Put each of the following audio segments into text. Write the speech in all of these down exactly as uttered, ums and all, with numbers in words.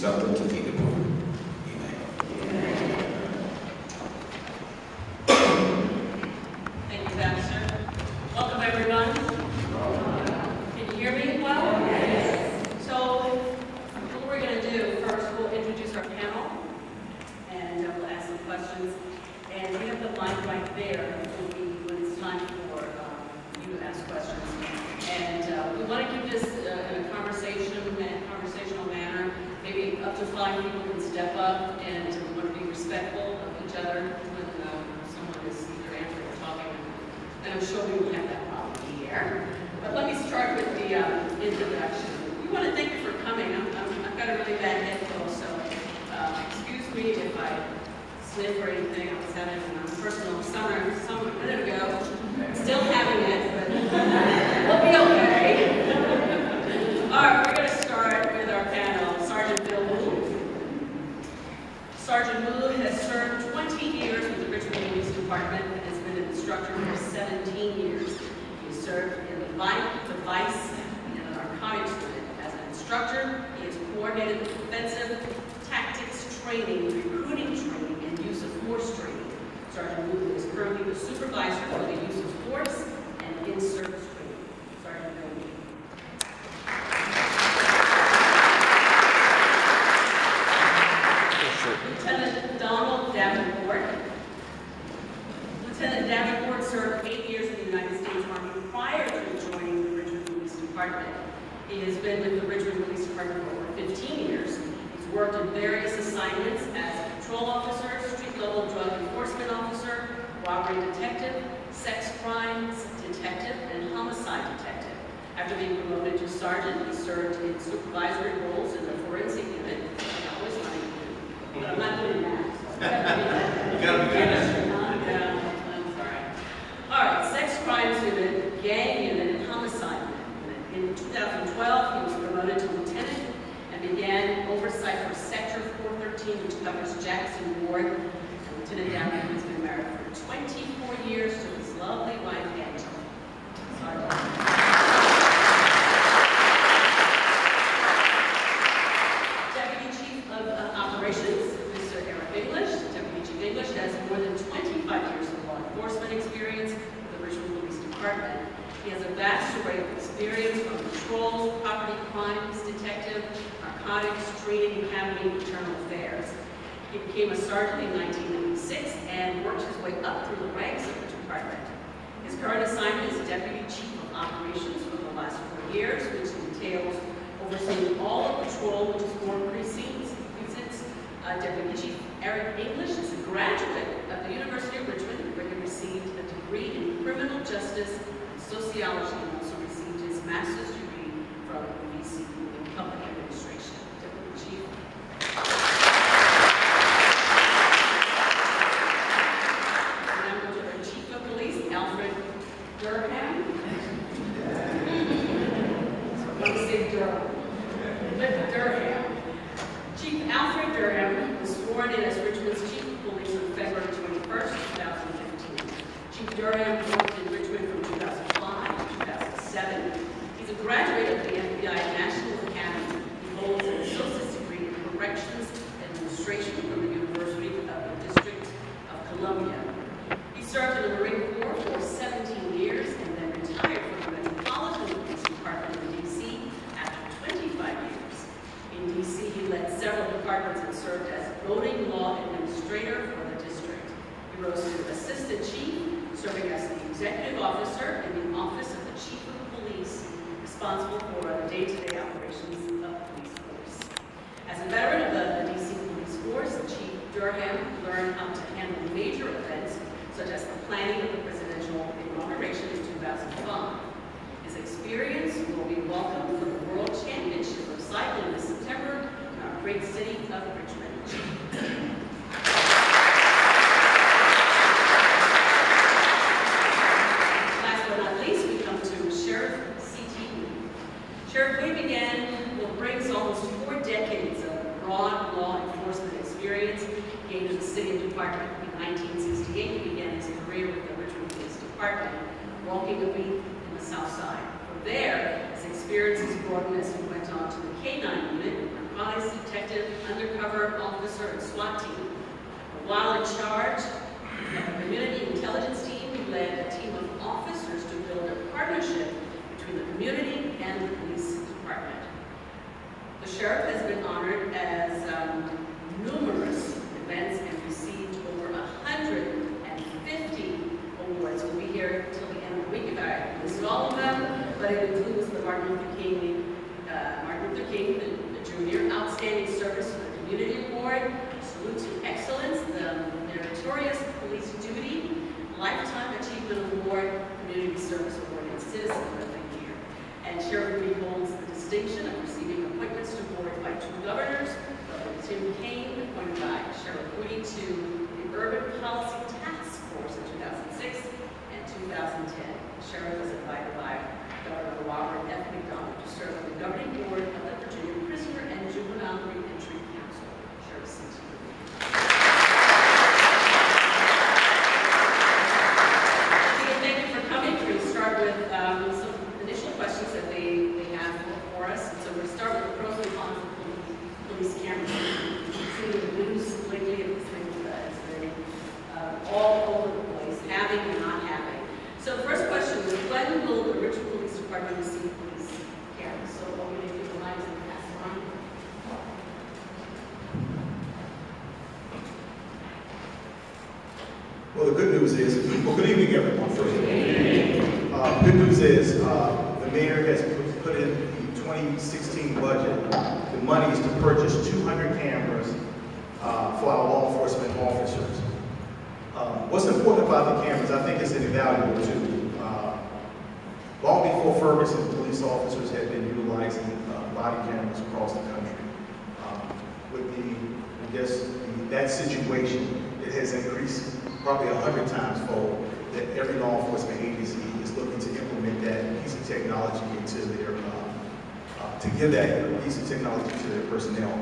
supper to feed upon. active undercover officer and SWAT team. While in charge of the community intelligence team, he led a team of officers to build a partnership between the community and the police department. The sheriff has been honored as um, numerous events and received over one hundred fifty awards. We'll be here until the end of the week if I listed all of them, but it includes the Martin Luther King, uh, Martin Luther King the, the Junior Outstanding Service for the Community Award, Salute to Excellence, the Meritorious Police Duty, Lifetime Achievement Award, Community Service Award, and Citizen of the Year. And Sheriff Woody holds the distinction of receiving appointments to boards by two governors, Tim Kaine, appointed by Sheriff Woody to the Urban Policy Task Force in two thousand six and two thousand ten. The sheriff was invited by Governor Robert F. McDonald to serve on the governing board of the Virginia Prisoner and Juvenile Reentry Council. Sheriff C T. Again, thank you for coming. We're going to start with um, some initial questions that they, they have for us. So we'll start with the pros and cons of police cameras. We've seen the news lately, and it's been, uh, it's been uh, all over the place, having and not having. So the first question is, when will the Richmond Police Department receive police cameras? So what would they do the lives and pass them on? Well, the good news is, well, good evening everyone, first of all. Uh, good news is, uh, the mayor has put in the twenty sixteen budget, the monies to purchase two hundred cameras uh, for our law enforcement officers. Um, what's important about the cameras, I think it's invaluable too. Uh, long before Ferguson, police officers had been utilizing uh, body cameras across the country. Um, with the, I guess, the, that situation, it has increased probably a hundred times fold, that every law enforcement agency is looking to implement that piece of technology into their, uh, uh, to give that piece of technology to their personnel.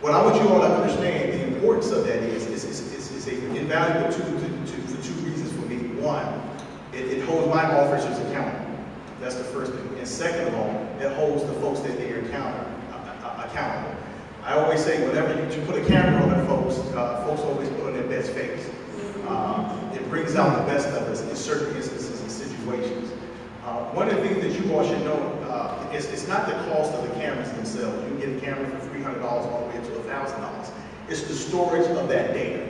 What I want you all to understand the importance of that is, is, is, is, is a invaluable tool to, to, for two reasons for me. One, it, it holds my officers accountable. That's the first thing. And second of all, it holds the folks that they encounter uh, accountable. I always say, whenever you put a camera on their folks, uh, folks always put on their best face. Um, it brings out the best of us in certain instances and situations. Uh, one of the things that you all should know uh, is it's not the cost of the cameras themselves. You can get a camera for three hundred dollars all the way up to one thousand dollars. It's the storage of that data.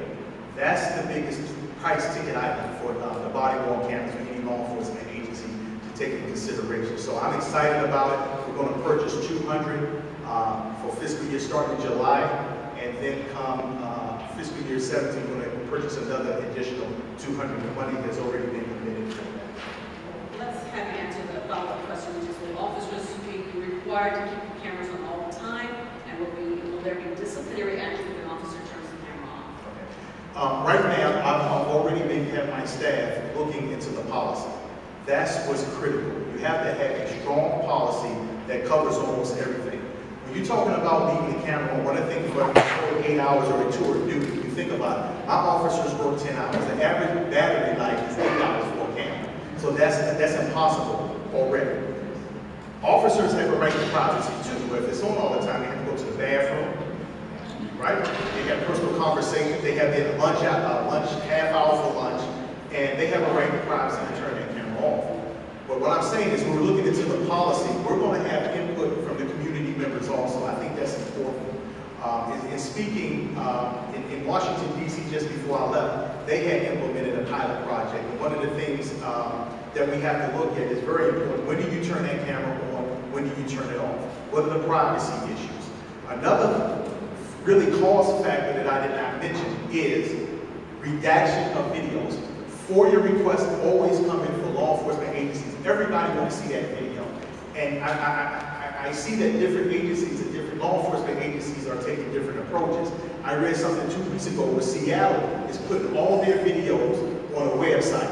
That's the biggest price ticket item for uh, the body-worn cameras for any law enforcement agency to take into consideration. So I'm excited about it. We're going to purchase two hundred uh, for fiscal year starting in July, and then come uh, fiscal year seventeen, we're going to purchase another additional two hundred. The money that's already been committed for that. Let's have you answer the follow-up question, which is, will officers be required to keep the cameras on all the time, and will, we, will there be disciplinary action if an officer turns the camera off? Okay. Um, right now, I've already been have my staff looking into the policy. That's what's critical. You have to have a strong policy that covers almost everything. When you're talking about leaving the camera on, one of the things about eight hours or a tour of duty, you think about it. My officers work ten hours. The average battery life is eight hours for a camera. So that's, that's impossible already. Officers have a right to privacy too, but if it's on all the time, they have to go to the bathroom, right? They have personal conversations, they have their lunch, uh, lunch, half hour for lunch, and they have a right to privacy to turn that camera off. But what I'm saying is, when we're looking into the policy, we're going to have input from the community members also. I think that's important. Um, in, in speaking um, in, in Washington, D C, just before I left, they had implemented a pilot project. And one of the things um, that we have to look at is very important. When do you turn that camera on? When do you turn it off? What are the privacy issues? Another really cause factor that I did not mention is redaction of videos. For your requests always come in for law enforcement agencies. Everybody wants to see that video. And I, I, I, I see that different agencies and different law enforcement agencies are taking different approaches. I read something two weeks ago where Seattle is putting all their videos on a website.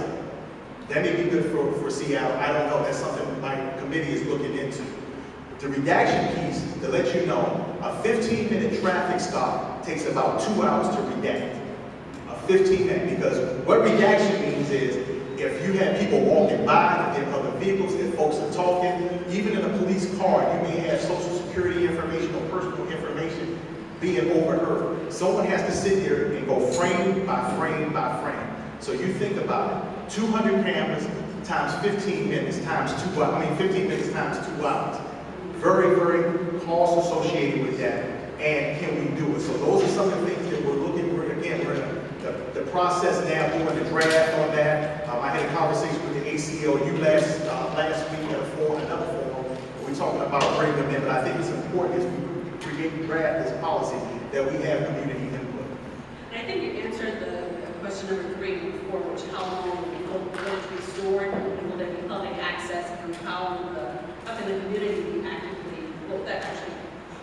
That may be good for, for Seattle. I don't know. That's something my committee is looking into. The redaction piece, to let you know, a fifteen minute traffic stop takes about two hours to redact. fifteen minutes, because what redaction means is if you have people walking by in other vehicles, if folks are talking, even in a police car, you may have social security information or personal information being overheard. Someone has to sit here and go frame by frame by frame. So you think about it, two hundred cameras times fifteen minutes times two hours, I mean fifteen minutes times two hours. Very, very costs associated with that, and can we do it? So those are some of the things that we're looking for. Again, we're in the, the process now, doing the draft on that. Um, I had a conversation with the A C L U last, uh, last week at a forum, another forum, and we're talking about bringing them in, but I think it's important as we create and draft this policy that we have community input. I think you answered the question number three before, which how long will the village be stored, and will there be public access, and how will the, how can the community actively, will that actually,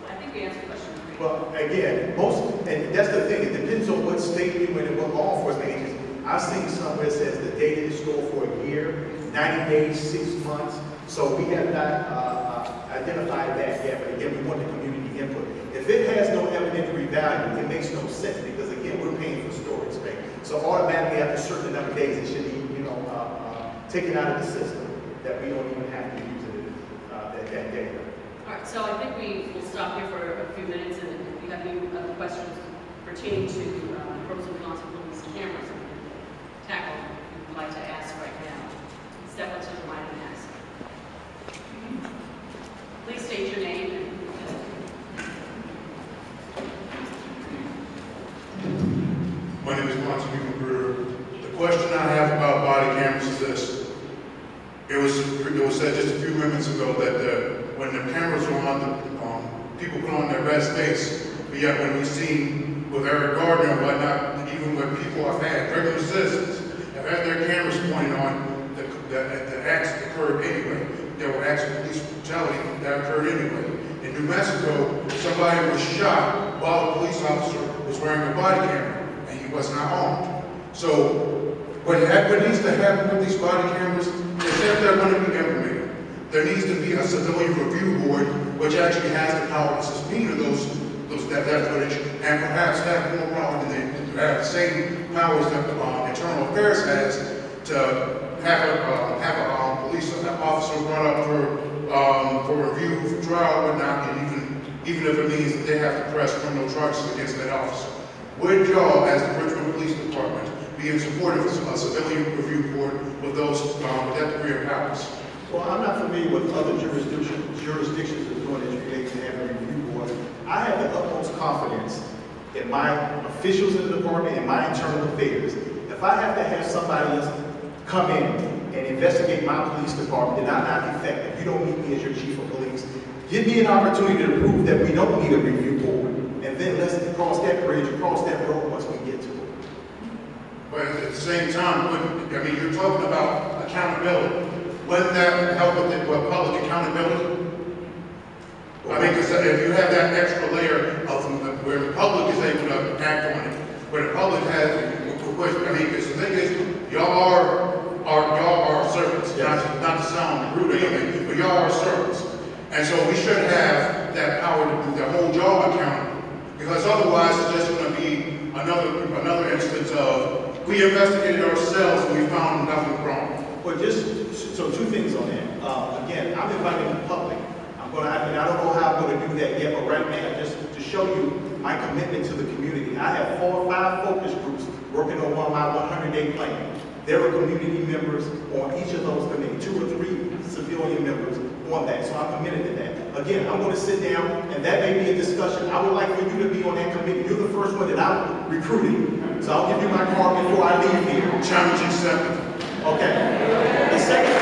I think we answered question three. Well, again, most, and that's the thing, it depends on what state you're in and what law enforcement agency. I've seen somewhere that says the data is stored for a year, ninety days, six months, so we have not uh, identified that yet, but again, we want the community input. If it has no evidentiary value, it makes no sense, because again, we're paying for storage space. So automatically, after a certain number of days, it should be, you know, uh, uh, taken out of the system that we don't even have to use it uh, that, that day. All right. So I think we will stop here for a few minutes, and if you have any other questions pertaining to um, pros and cons of police cameras, tackle you'd like to ask right now. Step up to the line and ask. Please state your name. And my name is Monty Magruder. The question I have about body cameras is this. It was, it was said just a few minutes ago that the, when the cameras are on, the, um, people put on their best face, but yet when we've seen with Eric Garner and whatnot, even when people have had, regular citizens, have had their cameras pointed on, the, the, the acts occurred anyway. There were acts of police brutality that occurred anyway. In New Mexico, somebody was shot while a police officer was wearing a body camera. Was not armed. So what, what needs to happen with these body cameras is if they're going to be implemented, there needs to be a civilian review board which actually has the power to subpoena those, those, that, that footage, and perhaps have more power than they have the same powers that uh, Internal Affairs has to have a, uh, have a um, police officer brought up for, um, for review, for trial, whatnot, and even, even if it means that they have to press criminal charges against that officer. Would y'all, as the Richmond Police Department, be in support of a civilian review board with those um, with that degree of powers? Well, I'm not familiar with other jurisdictions jurisdictions that are doing this related to having a review board. I have the utmost confidence in my officials in the department and my internal affairs. If I have to have somebody else come in and investigate my police department, then I'm not effective. You don't need me as your chief of police. Give me an opportunity to prove that we don't need a review board. And then let's cross that bridge, cross that road once we get to it. But at the same time, I mean, you're talking about accountability. Wouldn't that help with the, well, public accountability? I mean, because if you have that extra layer of where the public is able to act on it, where the public has, I mean, because the thing is, y'all are, are y'all are servants. Yes. Not, not to sound rude, I mean, but y'all are servants, and so we should have that power to, to hold y'all accountable. Because otherwise, it's just going to be another another instance of we investigated ourselves and we found nothing wrong. Well, just so two things on that. Uh, again, I'm inviting the public. I'm going to, and I don't know how I'm going to do that yet, but right now, just to show you my commitment to the community, I have four or five focus groups working on one of my one hundred day plan. There are community members on each of those committees, two or three civilian members on that. So I'm committed to that. Again, I'm going to sit down, and that may be a discussion. I would like for you to be on that committee. You're the first one that I'm recruiting, so I'll give you my card before I leave here. Challenge accepted. Okay. The second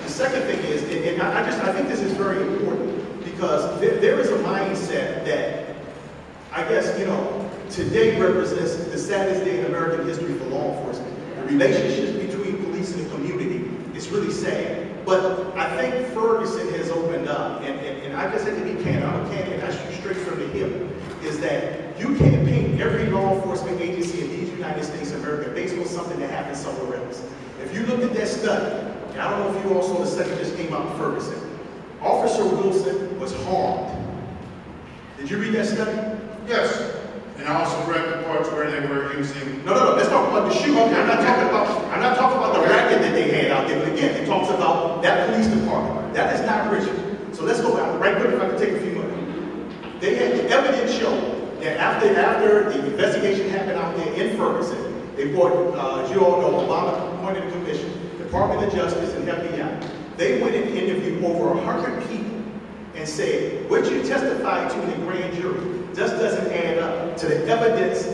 thing, the second thing is, and I just I think this is very important because there, there is a mindset that I guess you know today represents the saddest day in American history for law enforcement. The relationship in the community, it's really sad. But I think Ferguson has opened up, and, and, and I just have to be candid, I'm a candid, I shoot straight from the hip, is that you can't paint every law enforcement agency in these United States of America based on something that happened somewhere else. If you look at that study, and I don't know if you all saw the study that just came out in Ferguson, Officer Wilson was harmed. Did you read that study? Yes. And I also read the parts where they were using. No, no, no. Let's talk about the shooting. Okay. I'm not talking about. I'm not talking about the racket that they had out there. But again, it talks about that police department. That is not Richmond. right quick if I could take a few minutes. They had the evidence showed that after, after the investigation happened out there in Ferguson, they brought, uh, as you all know, Obama appointed a commission, Department of Justice and F B I. They went and interviewed over one hundred people and said, what you testified to in the grand jury just doesn't add up to the evidence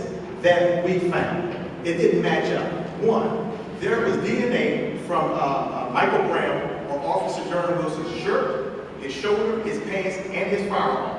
that we found. It didn't match up. One, there was D N A from uh, uh, Michael Brown on Officer Durham Wilson's shirt, his shoulder, his pants, and his firearm.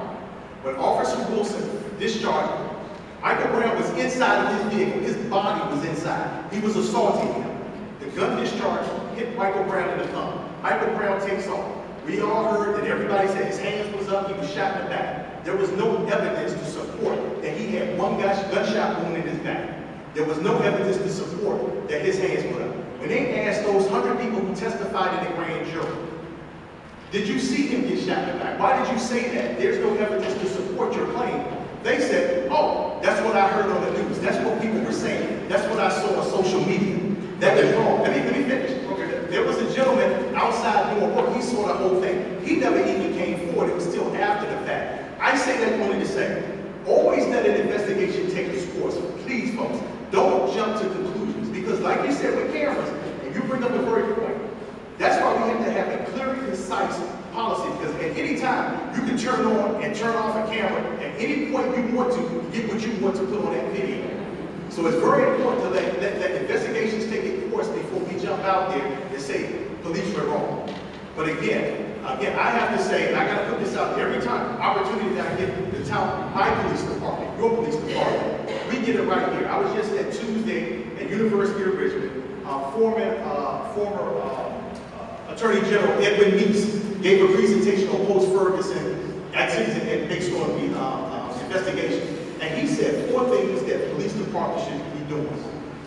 When Officer Wilson discharged him, Michael Brown was inside of his vehicle. His body was inside. He was assaulting him. The gun discharge hit Michael Brown in the thumb. Michael Brown takes off. We all heard that everybody said his hands was up, he was shot in the back. There was no evidence to support that he had one gunshot wound in his back. There was no evidence to support that his hands went up. When they asked those one hundred people who testified in the grand jury, did you see him get shot in the back? Why did you say that? There's no evidence to support your claim. They said, oh, that's what I heard on the news. That's what people were saying. That's what I saw on social media. That is wrong. Let me, let me finish. There was a gentleman outside doing work. He saw the whole thing. He never even came forward. It was still after the fact. I say that only to say, always let an investigation take its course. Please, folks, don't jump to conclusions. Because like you said with cameras, and you bring up the verdict point, that's why we have to have a clear, concise policy. Because at any time, you can turn on and turn off a camera. At any point you want to, get what you want to put on that video. So it's very important to let, let, let investigations take its course before we jump out there and say, police were wrong. But again, again, I have to say, and I gotta put this out there every time, opportunity that I get to tell my police department, your police department, we get it right here. I was just at Tuesday at University of Richmond, uh, former, uh, former uh, uh, Attorney General Edwin Meese gave a presentation on post-Ferguson activities and based on the uh, uh, investigation. And he said four things that police departments should be doing.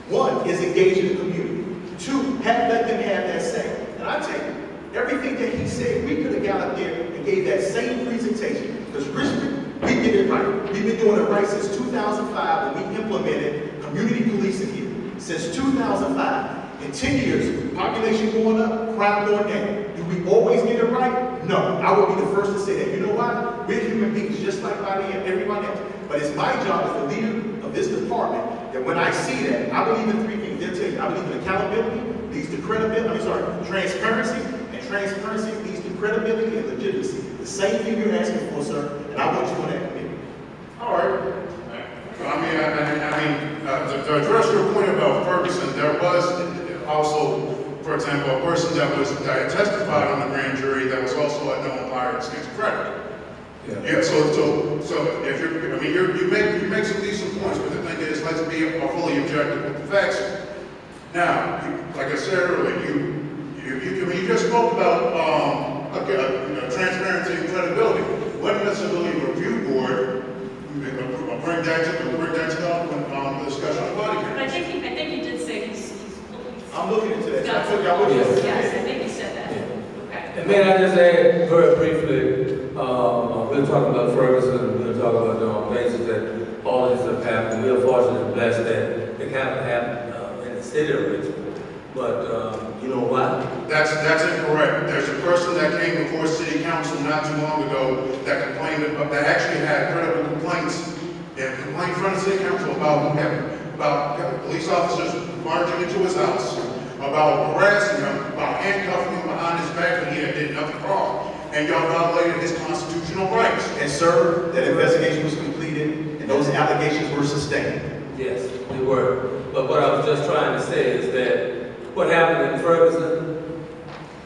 One is engaging the community. Two, have, let them have that say. And I tell you, everything that he said, we could have got up there and gave that same presentation. Because Richmond, we did it right. We've been doing it right since two thousand five when we implemented community policing here. Since two thousand five, in ten years, population going up, crime going down. Do we always get it right? No, I would be the first to say that. You know why? We're human beings just like everybody else. But it's my job as the leader of this department that when I see that, I believe in three things. They'll tell you, I believe in accountability, leads to credibility, I'm sorry, transparency, and transparency leads to credibility and legitimacy. The same thing you're asking for, sir, and I want you on that committee. All right. I mean, I, I mean uh, to, to address your point about Ferguson, there was also, for example, a person that was that testified on the grand jury that was also a known liar and schizophrenic. Yeah. yeah. So, so, so if you're, I mean, you're, you make you make some decent points, but the thing is, let's be fully objective with the facts. Now, you, like I said earlier, you you you, you just spoke about um, okay, you know, transparency and credibility. What the disability review board bring that to bring that stuff when um, the discussion of body cameras. I think he, I think he did say he's. he's I'm looking into that. That's what y'all looking into. Yes, I think he said that. Yeah. Okay. And then I just add very briefly. Um, we're talking about Ferguson, we're talking about the um, places that all this stuff happened. We are fortunate and blessed that it kind of happened uh, in the city of Richmond. But um, you know what? That's that's incorrect. There's a person that came before city council not too long ago that complained, that actually had credible complaints and complained in front of city council about about police officers marching into his house, about harassing him, about handcuffing him behind his back when he had did nothing wrong. And y'all violated his constitutional rights. And sir, that investigation was completed and those allegations were sustained. Yes, they were. But what I was just trying to say is that what happened in Ferguson,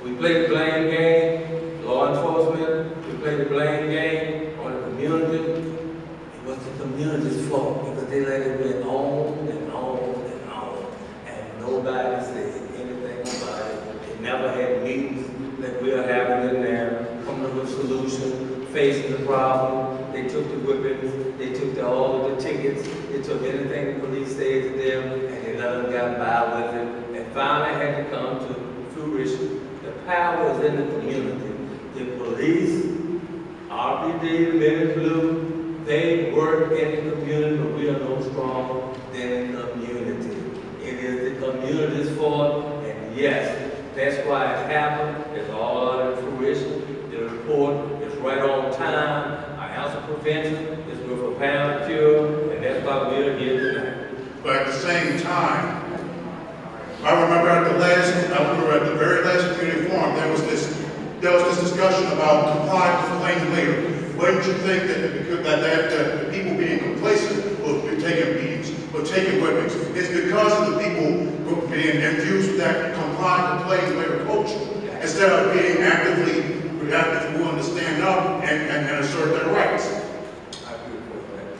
we played the blame game, law enforcement, we played the blame game on the community. It was the community's fault because they let it went on and on and on. And nobody said anything about it. They never had meetings that we are having in there. With solution, facing the problem. They took the whippings, they took the, all of the tickets, they took anything the police said to them, and they let them got by with it. And finally had to come to fruition. The power is in the community. The police, R P D, men in blue, they work in the community, but we are no stronger than the community. It is the community's fault, and yes, that's why it happened. It's all out of fruition. It's right on. prevention is good for pound cure, and that's what we're here tonight. But at the same time, I remember at the last, I remember at the very last community forum, there was this, there was this discussion about compliance with lane later. Wouldn't you think that because that, that, that people being complacent will be taking beatings or taking whippings? It's because of the people who are being infused with that compliant complaint later culture, instead of being actively active willing to stand up and, and, and assert their rights. I agree with that.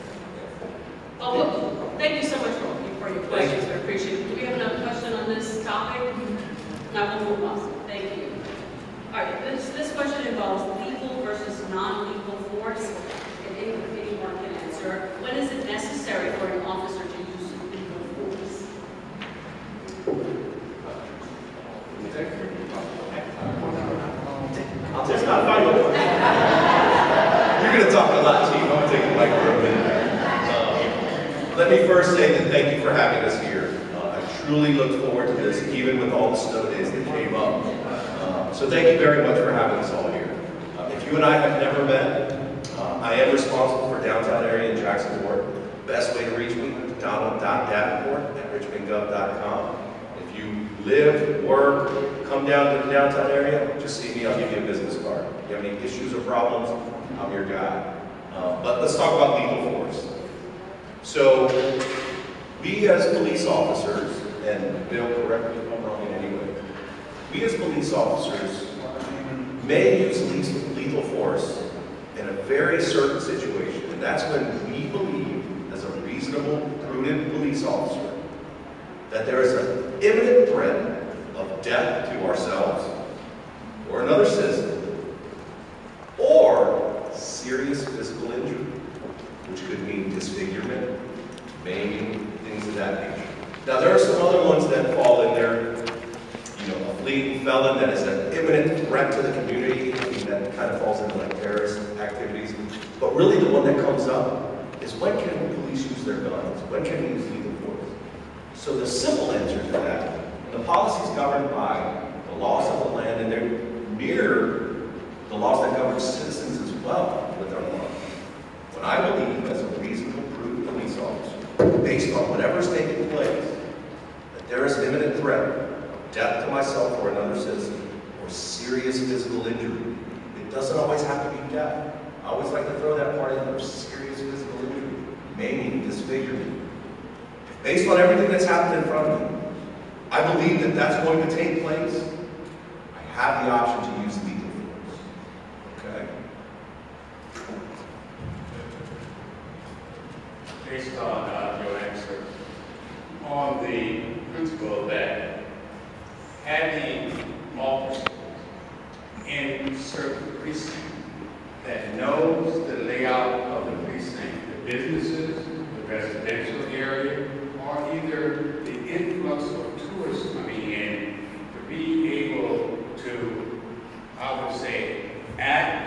Oh, well, thank you so much for your questions. I appreciate it. Do we have another question on this topic? Not one more possible. Thank you. All right, this, this question involves legal versus non-legal force, and anyone can answer. When is it necessary for an officer to use legal force? I'll take it. You're going to talk a lot, Chief. I'm going to take the mic for a minute. Um, let me first say that thank you for having us here. Uh, I truly looked forward to this, even with all the snow days that came up. Uh, so thank you very much for having us all here. Uh, if you and I have never met, uh, I am responsible for downtown area in Jackson Ward. Best way to reach me is Donald dot Davenport at richmond gov dot com. If you live, work, come down to the downtown area, just see me, I'll give you a business card. If you have any issues or problems, I'm your guy. Uh, but let's talk about legal force. So, we as police officers, and Bill, correct me if I'm wrong in any way, we as police officers may use lethal force in a very certain situation, and that's when we believe, as a reasonable, prudent police officer, that there is an imminent threat of death to ourselves or another citizen, or serious physical injury, which could mean disfigurement, maiming, things of that nature. Now there are some other ones that fall in there, you know, a fleeing felon that is an imminent threat to the community, I mean, that kind of falls into like terrorist activities, but really the one that comes up is when can police use their guns, when can we use lethal force? So the simple answer to that, the policies governed by the laws of the land, and they mirror the laws that govern citizens as well with their law. What I believe as a reasonable, prudent police officer, based on whatever's taking place, that there is imminent threat of death to myself or another citizen, or serious physical injury. It doesn't always have to be death. I always like to throw that part in there, serious physical injury, maiming, disfigurement. Based on everything that's happened in front of me, I believe that that's going to take place. I have the option to use legal force. Okay? Based on uh, your answer, on the principle that having officers in certain precinct that knows the layout of the precinct, the businesses, the residential area, or either the influx of coming in to be able to, I would say, act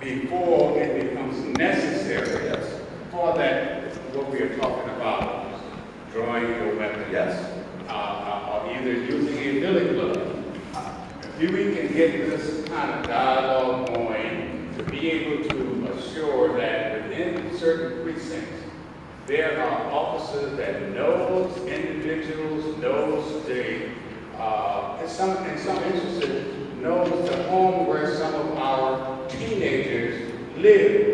before it becomes necessary. Yes. For that, what we are talking about, drawing your weapon. Yes. Uh, uh, or either using a billy club. If we can get this kind of dialogue going to be able to assure that within certain precincts, there are officers that knows individuals, knows the, uh, in some, in some instances, knows the home where some of our teenagers live.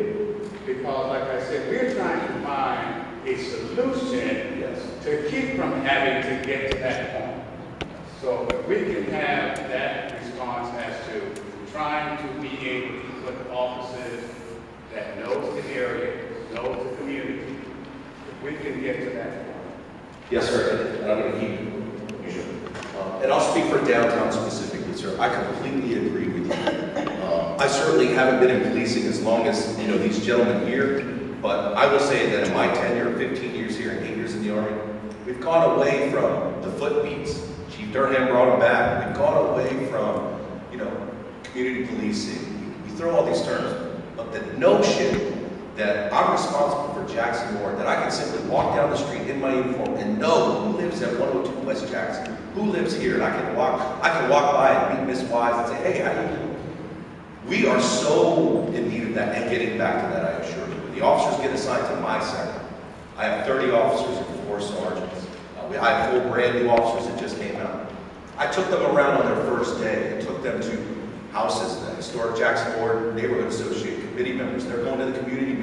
Because, like I said, we're trying to find a solution. Yes. To keep from having to get to that home. So we can have that response as to trying to be able to put officers that knows the area, knows the community. We can get to that. Yes, sir. And I'm going to keep you. Sure. Uh, and I'll speak for downtown specifically, sir. I completely agree with you. Uh, I certainly haven't been in policing as long as you know these gentlemen here, but I will say that in my tenure, fifteen years here and eight years in the Army, we've gone away from the footbeats. Chief Durham brought them back. We've gone away from you know community policing. We throw all these terms, but the notion that I'm responsible for Jackson Ward, that I can simply walk down the street in my uniform and know who lives at one oh two West Jackson, who lives here, and I can walk, I can walk by and meet Miss Wise and say, hey, how you doing? We are so in need of that, and getting back to that, I assure you. When the officers get assigned to my sector, I have thirty officers and four sergeants. Uh, we, I have four brand new officers that just came out. I took them around on their first day and took them to houses, the historic Jackson Ward Neighborhood Associate committee members. They're going to the community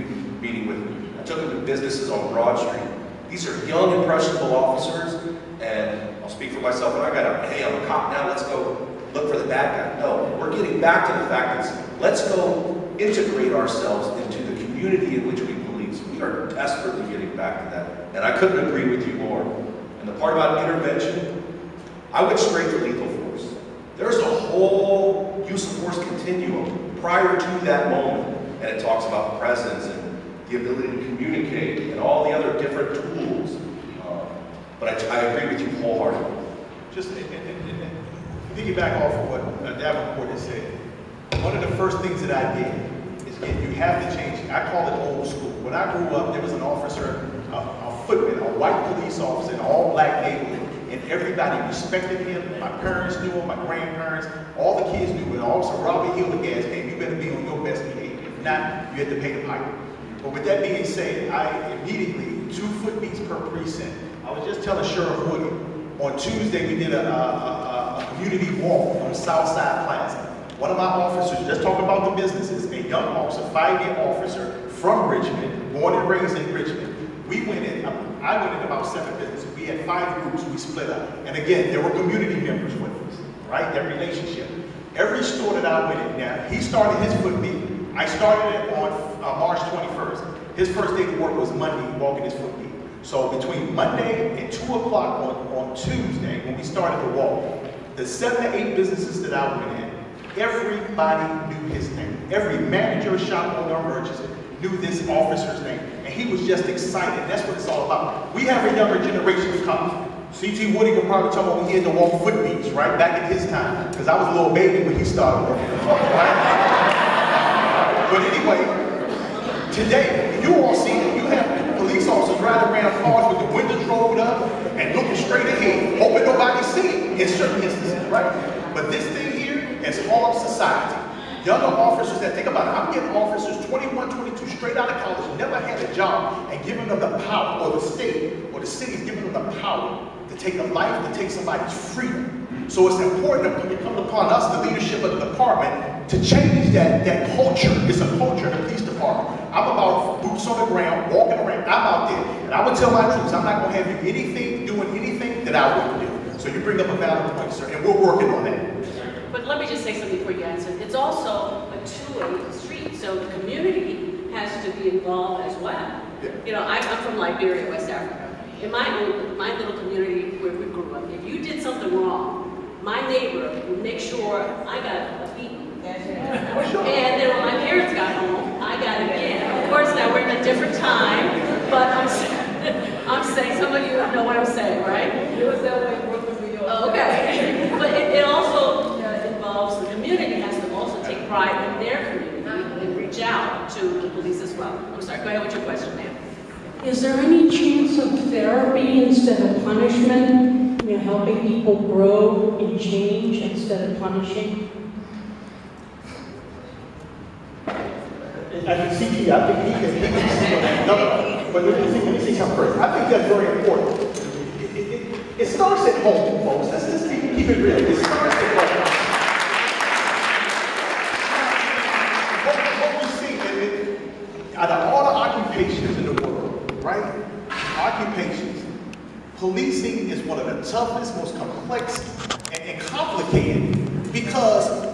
meeting with me. I took them to businesses on Broad Street. These are young, impressionable officers, and I'll speak for myself, and I got a, hey, I'm a cop now, let's go look for the bad guy. No, we're getting back to the fact that let's go integrate ourselves into the community in which we police. We are desperately getting back to that, and I couldn't agree with you more. And the part about intervention, I went straight to lethal force. There's a whole use of force continuum prior to that moment, and it talks about presence and the ability to communicate and all the other different tools. Uh, but I, I agree with you wholeheartedly. Just and, and, and, and piggyback off of what uh, Davenport has said, one of the first things that I did is that you have to change it. I call it old school. When I grew up, there was an officer, a, a footman, a white police officer in an all-black neighborhood, and everybody respected him. My parents knew him, my grandparents, all the kids knew him. When Officer Robert Hill the gas came, you better be on your best behavior. If not, you had to pay the piper. But with that being said, I immediately, two foot beats per precinct. I was just telling Sheriff Woody, on Tuesday we did a, a, a, a community walk on South Side Plaza. One of my officers, just talking about the businesses, a young officer, five-year officer from Richmond, born and raised in Richmond. We went in, I went in about seven businesses. We had five groups, we split up. And again, there were community members with us, right? That relationship. Every store that I went in, now, he started his foot beat. I started it on uh, March twenty-first. His first day to work was Monday, walking his foot beat. So between Monday and two o'clock on, on Tuesday, when we started the walk, the seven to eight businesses that I went in, everybody knew his name. Every manager, shop owner, merchant knew this officer's name. And he was just excited. That's what it's all about. We have a younger generation of cops. C T Woody could probably tell me when he had to walk foot beats, right? Back in his time, because I was a little baby when he started working. Right? But anyway, today, you all see that you have police officers riding around cars with the windows rolled up and looking straight ahead, hoping nobody sees it in certain instances, right? But this thing here has harmed society. Younger officers that think about it, I'm getting officers twenty-one, twenty-two, straight out of college, never had a job, and giving them the power, or the state, or the city's giving them the power to take a life, to take somebody's freedom. So it's important that when it comes upon us, the leadership of the department, to change that, that culture. It's a culture in the police department. I'm about boots on the ground, walking around. I'm out there. And I would tell my troops, I'm not going to have you anything, doing anything that I wouldn't do. So you bring up a valid point, sir, and we're working on that. But let me just say something before you answer. It's also a two-way street, so the community has to be involved as well. Yeah. You know, I, I'm from Liberia, West Africa. In my, my little community where we grew up, if you did something wrong, my neighbor would make sure I got a beating. And then when my parents got home, I got it again. Of course, now we're in a different time, but I'm saying, I'm saying some of you know what I'm saying, right? It was that way in Brooklyn, New York. Okay. But it, it also uh, involves the community has to also take pride in their community and reach out to the police as well. I'm sorry, go ahead with your question, ma'am. Is there any chance of therapy instead of punishment? You know, helping people grow and change instead of punishing? I can see he, I think he can, he can no, no, but let me see, let me see something first. I think that's very important. It, it, it, it starts at home, folks. Let's just keep, keep it real. It starts at home. What, what we see, it, it, out of all the occupations in the world, right? Occupations. Policing is one of the toughest, most complex, and, and complicated, because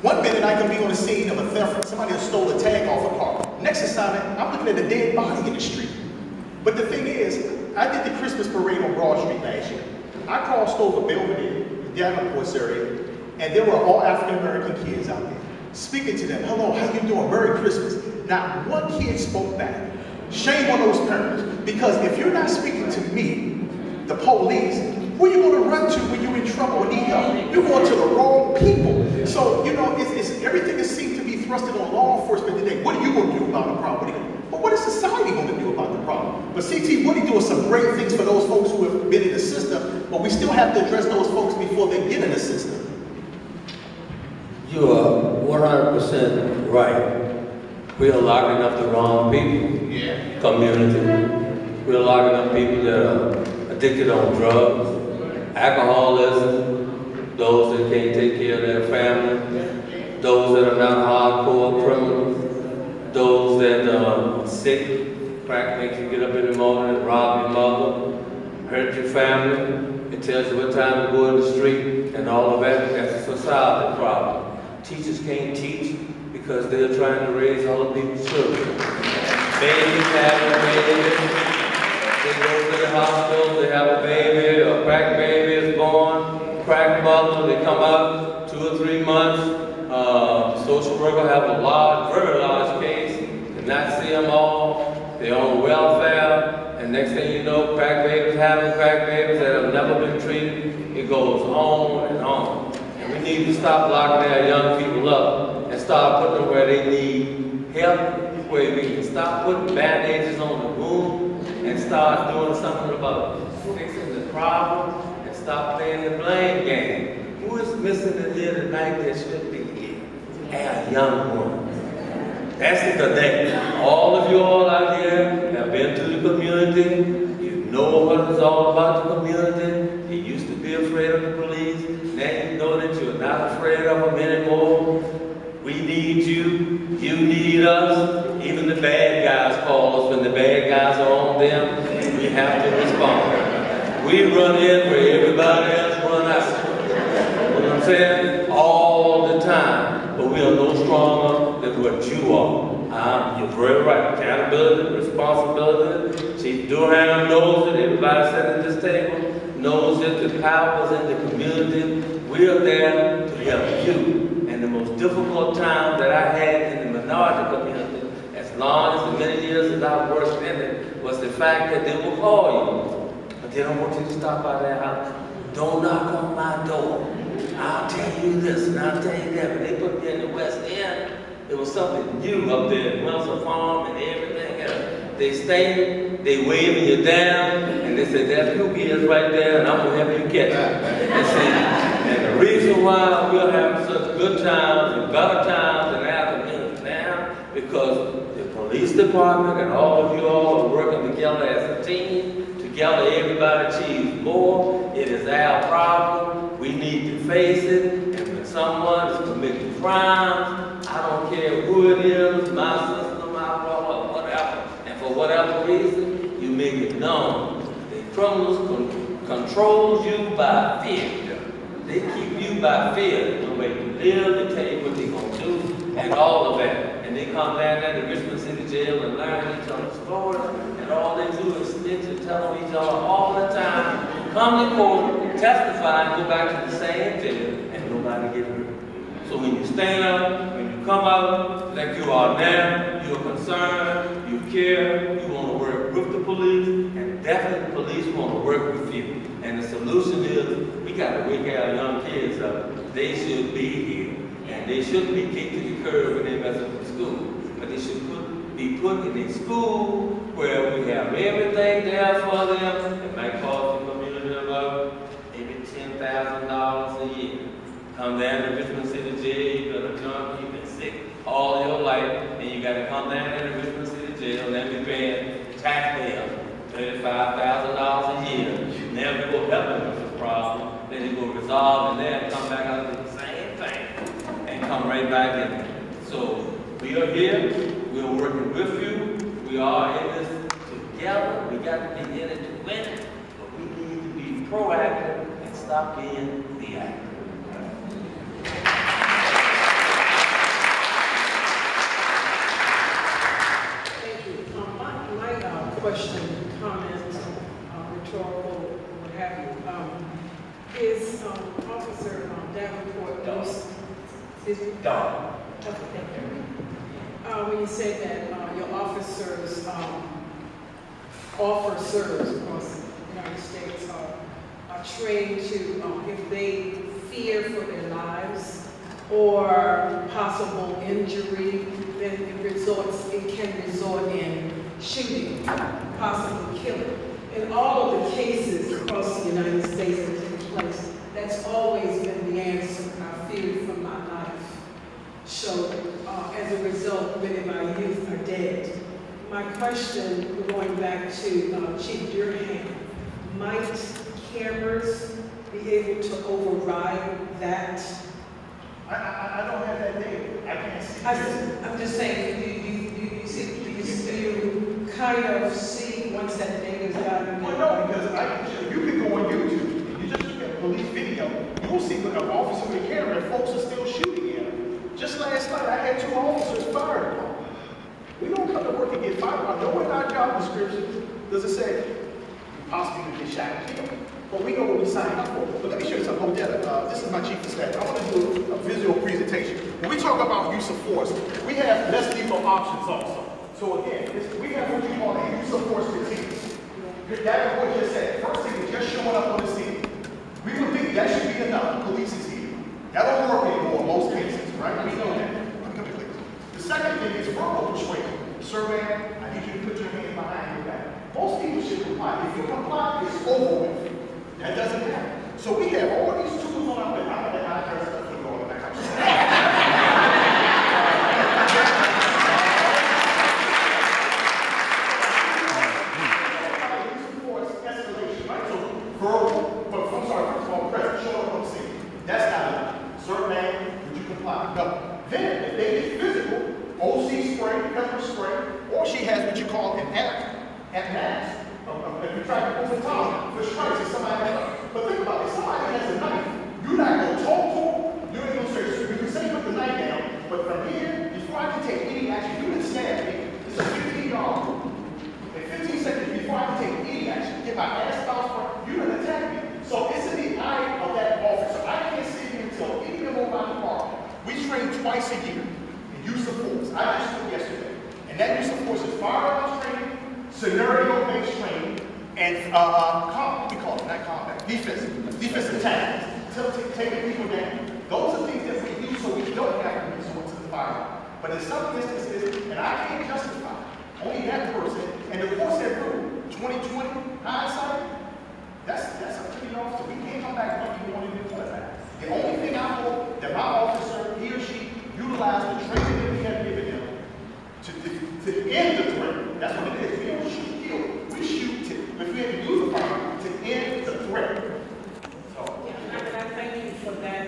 one minute I can be on the scene of a theft, somebody who stole a tag off a car. Next assignment, I'm looking at a dead body in the street. But the thing is, I did the Christmas parade on Broad Street last year. I crossed over Belvedere, the Davenport's area, and there were all African-American kids out there. Speaking to them, hello, how you doing, Merry Christmas. Not one kid spoke back. Shame on those parents, because if you're not speaking to me, the police, who are you going to run to when you're in trouble and need help? You're going to the wrong people. So, you know, it's, it's, everything is seemed to be thrusted on law enforcement today. What are you going to do about the problem? But what is society going to do about the problem? But C T Woody doing some great things for those folks who have been in the system, but we still have to address those folks before they get in the system. You are one hundred percent right. We are locking up the wrong people. Yeah. Community. We are locking up people that are addicted on drugs, alcoholism, those that can't take care of their family, those that are not hardcore criminals, those that are sick. Crack makes you get up in the morning and rob your mother, hurt your family. It tells you what time to go in the street and all of that. That's a societal problem. Teachers can't teach because they're trying to raise all the people's children. Babies have a baby. They go to the hospital, they have a baby, a crack baby is born, crack mother, they come out two or three months. Uh, social worker have a large, very large case, and not see them all. They're on welfare, and next thing you know, crack babies having crack babies that have never been treated. It goes on and on. And we need to stop locking our young people up and start putting them where they need help, where we can stop putting bandages on the wound and start doing something about fixing the problem and stop playing the blame game. Who is missing in here tonight that should be here? Our young woman. That's it today. All of you all out here have been to the community. You know what it's all about the community. You used to be afraid of the police. Now you know that you're not afraid of them anymore. We need you. You need us. Even the bad guys call us. When the bad guys are on them, we have to respond. We run in where everybody else runs out. You know what I'm saying? All the time. But we are no stronger than what you are. Um, you're very right. Accountability, responsibility. Chief Durham knows it. Everybody sitting at this table knows it. The powers in the community. We're there to help you. And the most difficult time that I had in the minority community, as long as the many years that I worked in it, was the fact that they will call you, but they don't want you to stop by their house. Don't knock on my door. I'll tell you this and I'll tell you that. When they put me in the West End, it was something new up there, Wilson Farm and everything else. They stayed, they waving you down, and they said, that Pookie is right there, and I'm going to have you catch it. And, see, and the reason why we're having such good times and better times than afternoons now, because the police department and all of you all are working together as a team, together everybody achieves more. It is our problem. We need to face it, and when someone is committing crimes, I don't care who it is, my sister, my brother, whatever. And for whatever reason, you make it known. The criminals con controls you by fear. They keep you by fear. The way you live, they tell you what they're going to do, and all of that. And they come down there to Richmond City Jail and learn each other's stories, and all they do is snitch and tell each other all the time. Come to court, testify, and go back to the same jail, and nobody gets hurt. So when you stand up, come out like you are now, you're concerned, you care, you want to work with the police, and definitely the police want to work with you. And the solution is, we got to wake our young kids up. They should be here, and they shouldn't be kicked to the curb when they mess up in school. But they should put, be put in a school where we have everything there for them. It might cost the community about maybe ten thousand dollars a year. Come down to Richmond City Jail, you've been a junkie, you've been sick all your life, and you got to come down to Richmond City Jail and be paying taxpayers thirty-five thousand dollars a year. Now we go help them with the problem, then you go resolve, and then come back out and do the same thing and come right back in. So we are here, we are working with you, we are in this together, we got to be in it to win it, but we need to be proactive and stop being reactive. Question, comments, uh, rhetorical, what have you. Um, is um, Officer um, Davenport dose? Is it? Don. Okay, thank you. Uh, when you said that uh, your officers, um, officers across the United States are, are trained to, um, if they fear for their lives or possible injury, then it resorts, it can resort in shooting, possibly killing. In all of the cases across the United States that take place, that's always been the answer. I feared for my life. So uh, as a result, many of our youth are dead. My question, going back to uh, Chief Durham, might cameras be able to override that? I, I, I don't have that data. I can't see I, this. I'm just saying, do you, do you, do you see, do you, do you kind of see once that data is out? Well, no, because I can show, you can go on YouTube, and you just look at police video, you will see with an officer with a camera, and folks are still shooting at him. Just last night, I had two officers fired. We don't come to work and get fired. I know in our job description does it say possibly get shot and killed, but we know what we signed up for. But let me show you something. Uh, this is my chief of staff. I want to do a visual presentation. When we talk about use of force, we have less lethal options also. So again, it's, we have what we call a use of force fatigue. That is what you said. First thing is just showing up on the scene. We can think that should be enough. The police is here. That don't work anymore in most cases, right? We know that. The second thing is verbal persuasion. Sir, man, I need you to put your hand behind your back. Most people should comply. If you comply, it's over with. That doesn't happen. So we have all these tools on our back. I'm going to have to keep going back. I'm sorry. Force escalation, right? So verbal, I'm sorry, it's called press, show up on the scene. That's not enough. Sir, man, would you comply? No. Then, if they get physical, O C spray, pepper spray, or she has what you call an act at mass. If you try to over time, for strikes, if somebody has a knife. But think about it, somebody has a knife. You're not going to talk to them, you ain't going to say, so you can say put the knife down, but from here, before I can take any action, you can stab me. It's a fifteen yard rule. In fifteen seconds, before I can take any action, if my ass stops for you, you done attack me. So it's in the eye of that officer. I can't sit here until any of them on my department. We train twice a year in use of force. I just took yesterday. And that use of force is firearms training, scenario-based training, and uh, combat, we call it, not combat, defense, defensive tactics, taking people down. Those are things that we do so we don't have to resort to the firearm. But in some instances, and I can't justify, only that person, and of course that rule, twenty twenty, hindsight, that's, that's a pretty officer. We can't come back and you want to do that. The only thing I hope that my officer, he or she, utilized the training that we have given them to, to, to end the threat. That's what it is. We don't shoot to kill. We shoot to, if we have to use a firearm to end the threat. So. Yeah, and I thank you for that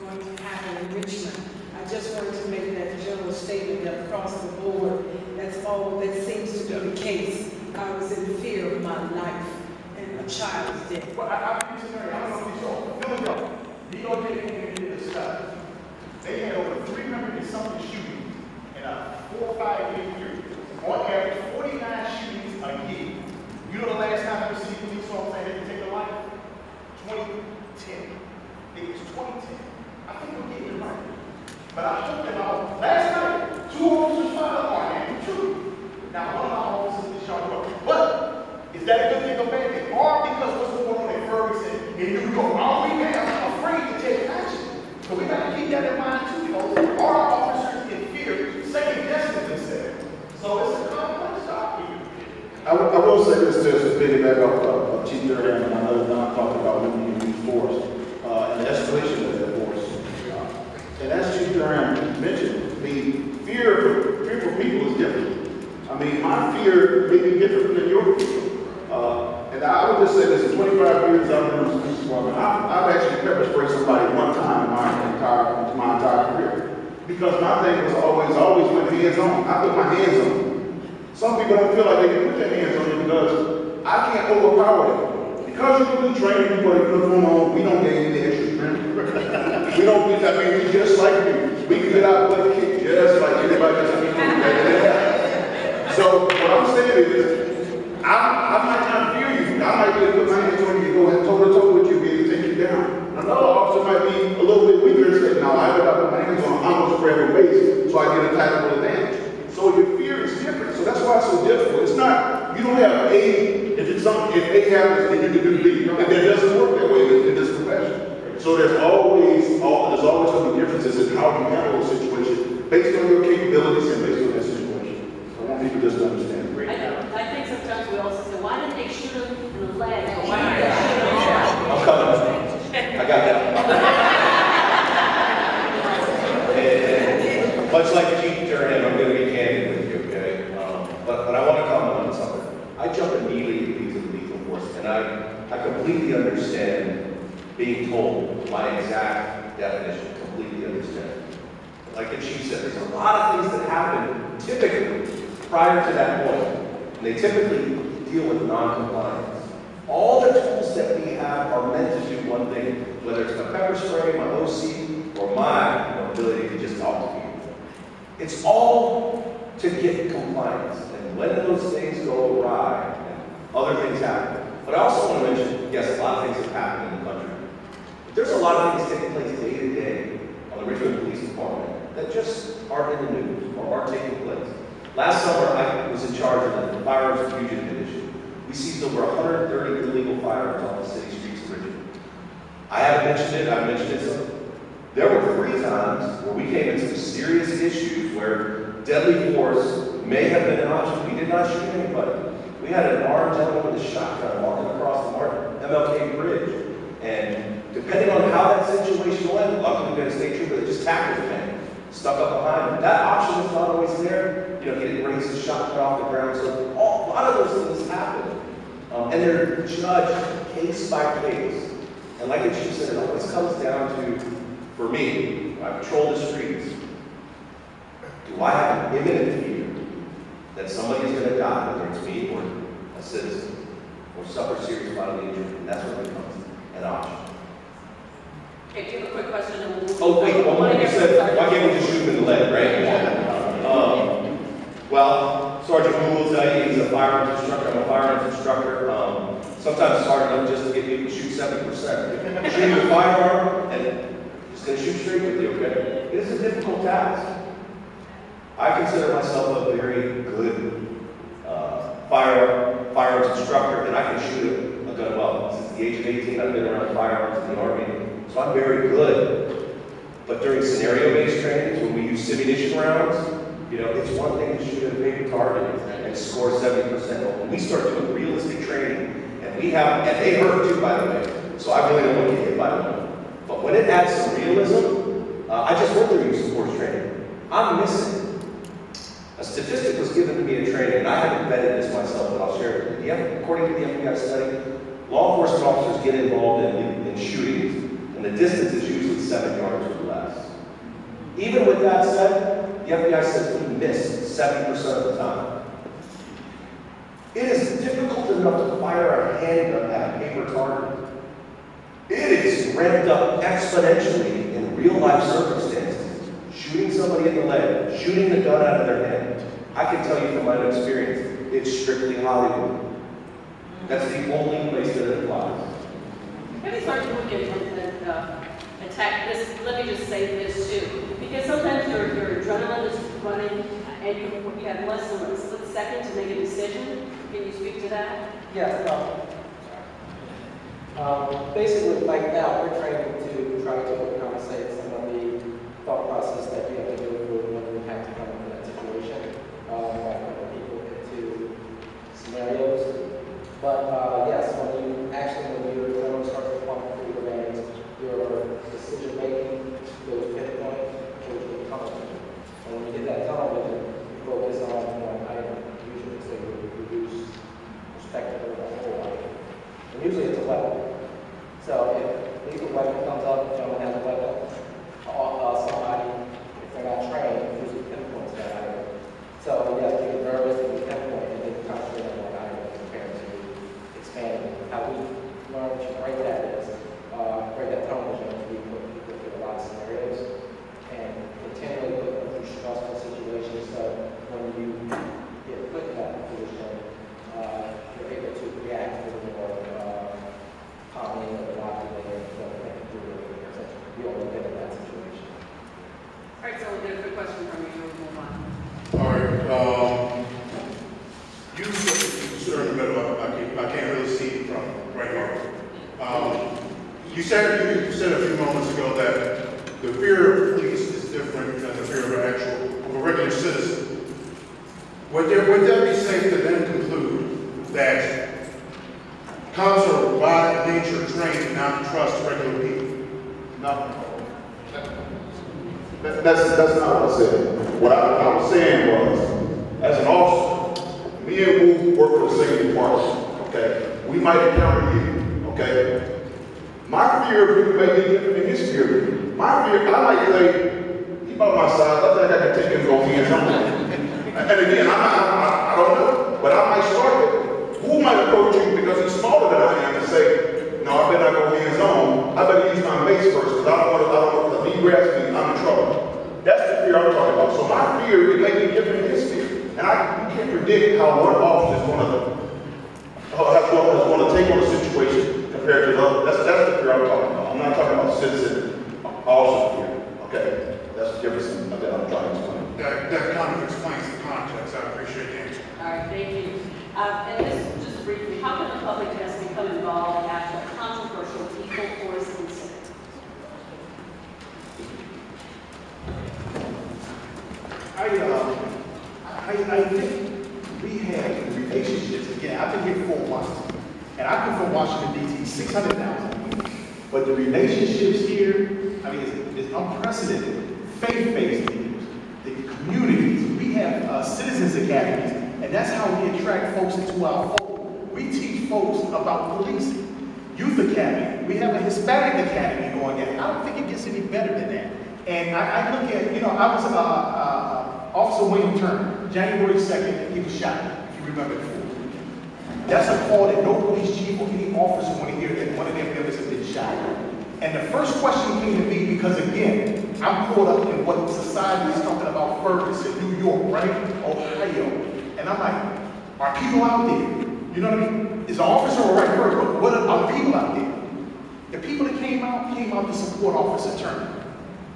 going to happen in Richmond. I just wanted to make that general statement that across the board, that's all that seems to be the case. I was in fear of my life and a child's death. Well, I, I, I don't know if you saw. Here we go. They had over three hundred and something shootings in a four or five year period. On average, forty-nine shootings a year. You know the last time you see a police officer had to take a life? twenty ten. I think it was twenty ten. I think we'll get it right. But I hope that all, last night, two officers fired up on hand. Two. Now, one of our officers is charged up. But is that a good thing or bad thing? Or because what's going on in Ferguson, in New York, are we now? To take action. So we got to keep that in mind too, because you know, our officers in fear second guessing themselves. So it's a complex job for you. I, I will say this too, to piggyback off of Chief Durham and another non talking about women who use force uh, and the escalation of that force. Uh, and as Chief Durham mentioned, the fear for, fear for people is different. I mean, my fear may be different than your fear. Uh, And I would just say this, in twenty-five years I've been in the police department, I've actually pepper sprayed somebody one time in my entire, my entire career. Because my thing was always, always went hands on. I put my hands on them. Some people don't feel like they can put their hands on you because I can't overpower them. Because you do training, you put a uniform on, we don't get any extra strength. We don't get, I mean, we just like you. We can get out butt kick just like anybody else. So what I'm saying is, I, I'm not trying to fear you. I might be able to put my hands on you, go toe-to-toe with you, and take you down. Another officer might be a little bit weaker and say, no, I got to put my hands on I'm going to spread your waist so I get a tactical advantage. So your fear is different. So that's why it's so difficult. It's not, you don't have A. If it's something, if A happens, then you can do B. And that doesn't work that way in this profession. So there's always, all, there's always going to be differences in how you handle a situation based on your capabilities and based on that situation. I want people just to understand. I think sometimes we also say, why did they shoot him in the leg? Or why did they shoot him in the arm? I got that. completely understand being told my exact definition, completely understand. Like the Chief said, there's a lot of things that happen typically prior to that point, and they typically deal with non-compliance. All the tools that we have are meant to do one thing, whether it's my pepper spray, my O C, or my ability to just talk to people. It's all to get compliance, and when those things go awry, and other things happen. But I also want to mention, yes, a lot of things have happened in the country. There's a lot of things taking place day to day on the Richmond Police Department that just aren't in the news or aren't taking place. Last summer, I was in charge of the firearms fugitive initiative. We seized over one hundred thirty illegal firearms on the city streets of Richmond. I haven't mentioned it, I've mentioned it some. There were three times where we came into serious issues where deadly force may have been an option. We did not shoot anybody. We had an armed gentleman with a shotgun walking across the M L K Bridge. And depending on how that situation went, luckily we had a state trooper that just tackled the man, stuck up behind him. That option was not always there. You know, he didn't raise his shotgun off the ground. So all, a lot of those things happen. Um, and they're judged case by case. And like the Chief said, it always comes down to, for me, I patrol the streets. Do I have an imminent fear that somebody's going to die, whether it's me or a citizen, or suffer serious bodily injury? And that's what becomes an option. Okay, do you have a quick question? And we'll oh, wait, well, like you said, why can't we just shoot him in the leg, right? Yeah. Um, well, Sergeant Moore will tell you he's a firearms instructor. I'm a firearms instructor. Um, sometimes it's hard enough just to get people to shoot seven percent. Shoot your firearm and just going to shoot straight with you, okay? It is a difficult task. I consider myself a very good uh, fire, firearms instructor, and I can shoot a gun well. Since the age of eighteen, I've been around firearms in the Army, so I'm very good. But during scenario-based trainings, when we use simulation rounds, you know, it's one thing to shoot a big target and score seventy percent. When we start doing realistic training, and we have, and they hurt too, by the way, so I really don't want to get hit by them. But when it adds some realism, uh, I just went through use of force training. I'm missing. A statistic was given to me in training, and I haven't vetted this myself, but I'll share it with you. According to the F B I study, law enforcement officers get involved in, in shootings, and the distance is usually seven yards or less. Even with that said, the F B I says we miss seventy percent of the time. It is difficult enough to fire a handgun at a paper target. It is ramped up exponentially in real-life circumstances. Shooting somebody in the leg, shooting the gun out of their hand. I can tell you from my own experience, it's strictly Hollywood. That's the only place that it applies. Maybe it's hard to look at an uh, attack. This, let me just say this too, because sometimes your, your adrenaline is running, and you, you have less than a split second to make a decision. Can you speak to that? Yes. No. Um, basically, like now, we're trying to try to overcompensate some of the thought process that you have to do when you have to come into that situation. Um, I put people into scenarios. But uh, yes, when you actually, when your adrenaline starts to pump through your veins, your decision making goes pivot point, goes to the tunnel vision. And when you get that tunnel vision, you focus on one item. Usually it's a reduced perspective of the whole item. And usually it's a weapon. So if lethal weapon comes up, someone has a weapon. Uh, somebody, if they're not trained, usually pinpoints that item. So yes, they get nervous and get pinpoint and they concentrate on that item compared to expanding. How we learn to break that is, uh, break that tunnel vision. We put people through a lot of scenarios and continually put them through stressful situations. So when you get put in that position, uh, you're able to react a little more uh, calmly and logically and think through it. So you don't get in that situation. All right, so we'll get a quick question from you and we'll move on. All right. Um, you stood in the middle. I can't, I can't really see from right here. Um, you said you said a few moments ago that the fear of police is different than the fear of an actual of a regular citizen. Would there would that be safe to then conclude that cops are by nature trained to not trust regular people? No. That's, that's not what I said. What I, I was saying was, as an officer, me and Wu work for the same department, okay? We might encounter you, okay? My peer group may be different than his peer group. My peer, I like to say, he's about my size, I think I can take him to go in something. And again, I, I, I don't know, but I might start it. Who might approach you because he's smaller than I am and say, no, I better not go hands on. I better use my mace first because I don't want to, I don't want to, if he grabs me, I'm in trouble. That's the fear I'm talking about. So my fear, it may be different than his fear. And I you can't predict how one officer is going to, uh, going to take on a situation compared to the other. That's, that's the fear I'm talking about. I'm not talking about citizen officer fear. Okay, that's the difference that I'm trying to explain. That, that kind of explains the context. I appreciate the answer. All right, thank you. Uh, and this, just briefly, how can the public has become involved after a controversial equal force incident? I, uh, I, I think we have relationships. Again, I've been here for Washington, and I've been from Washington, D C six hundred thousand people. But the relationships here, I mean, it's, it's unprecedented. Faith-based leaders, the communities. We have uh, citizens academies, and that's how we attract folks into our fold. We teach folks about policing. Youth academy. We have a Hispanic academy going on. I don't think it gets any better than that. And I, I look at, you know, I was uh, uh, Officer William Turner. January second, he was shot, if you remember before. That's a call that no police chief or any officer want to hear that one of their members has been shot. And the first question came to me because, again, I'm caught up in what society is talking about, Ferguson, New York, right? Ohio. And I'm like, are people out there? You know what I mean? Is the officer all right first, but what are, are people out there? The people that came out, came out to support Officer Turner.